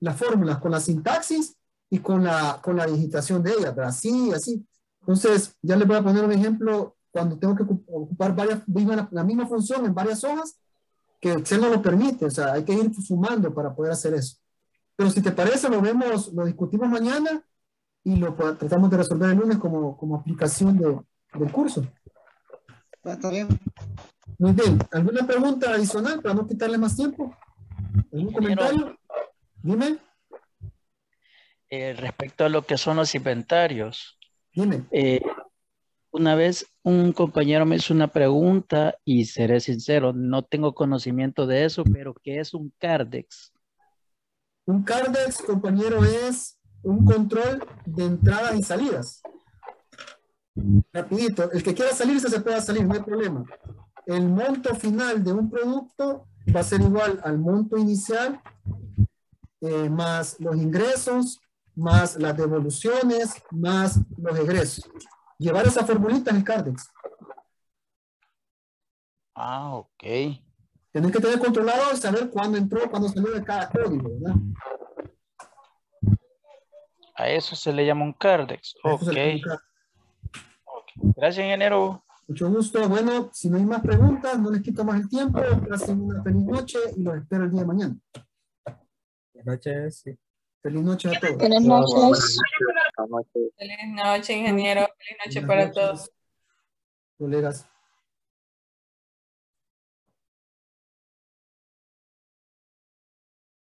las fórmulas con la sintaxis y con la digitación de ellas, ¿verdad? Sí, así. Entonces, ya les voy a poner un ejemplo cuando tengo que ocupar la misma función en varias hojas, que Excel no lo permite, o sea, hay que ir sumando para poder hacer eso. Pero si te parece, lo discutimos mañana y lo tratamos de resolver el lunes como aplicación del curso. Está bien. Muy bien. ¿Alguna pregunta adicional para no quitarle más tiempo? ¿Algún comentario? Dime. Respecto a lo que son los inventarios. Dime. Una vez un compañero me hizo una pregunta y seré sincero, no tengo conocimiento de eso, pero ¿qué es un Kárdex? Un Kárdex, compañero, es un control de entradas y salidas. Rapidito. El que quiera salirse se pueda salir, no hay problema. El monto final de un producto va a ser igual al monto inicial, más los ingresos, más las devoluciones, más los egresos. Llevar esa formulita en el Kárdex. Ah, ok. Tienes que tener controlado y saber cuándo entró, cuándo salió de cada código, ¿verdad? A eso se le llama un Kárdex. Ok. Gracias, ingeniero. Mucho gusto. Bueno, si no hay más preguntas, no les quito más el tiempo. Pasen una feliz noche y los espero el día de mañana. Buenas noches. Sí. Feliz noche a todos. Buenas noches. Feliz noche, ingeniero. Feliz noche para todos. Colegas.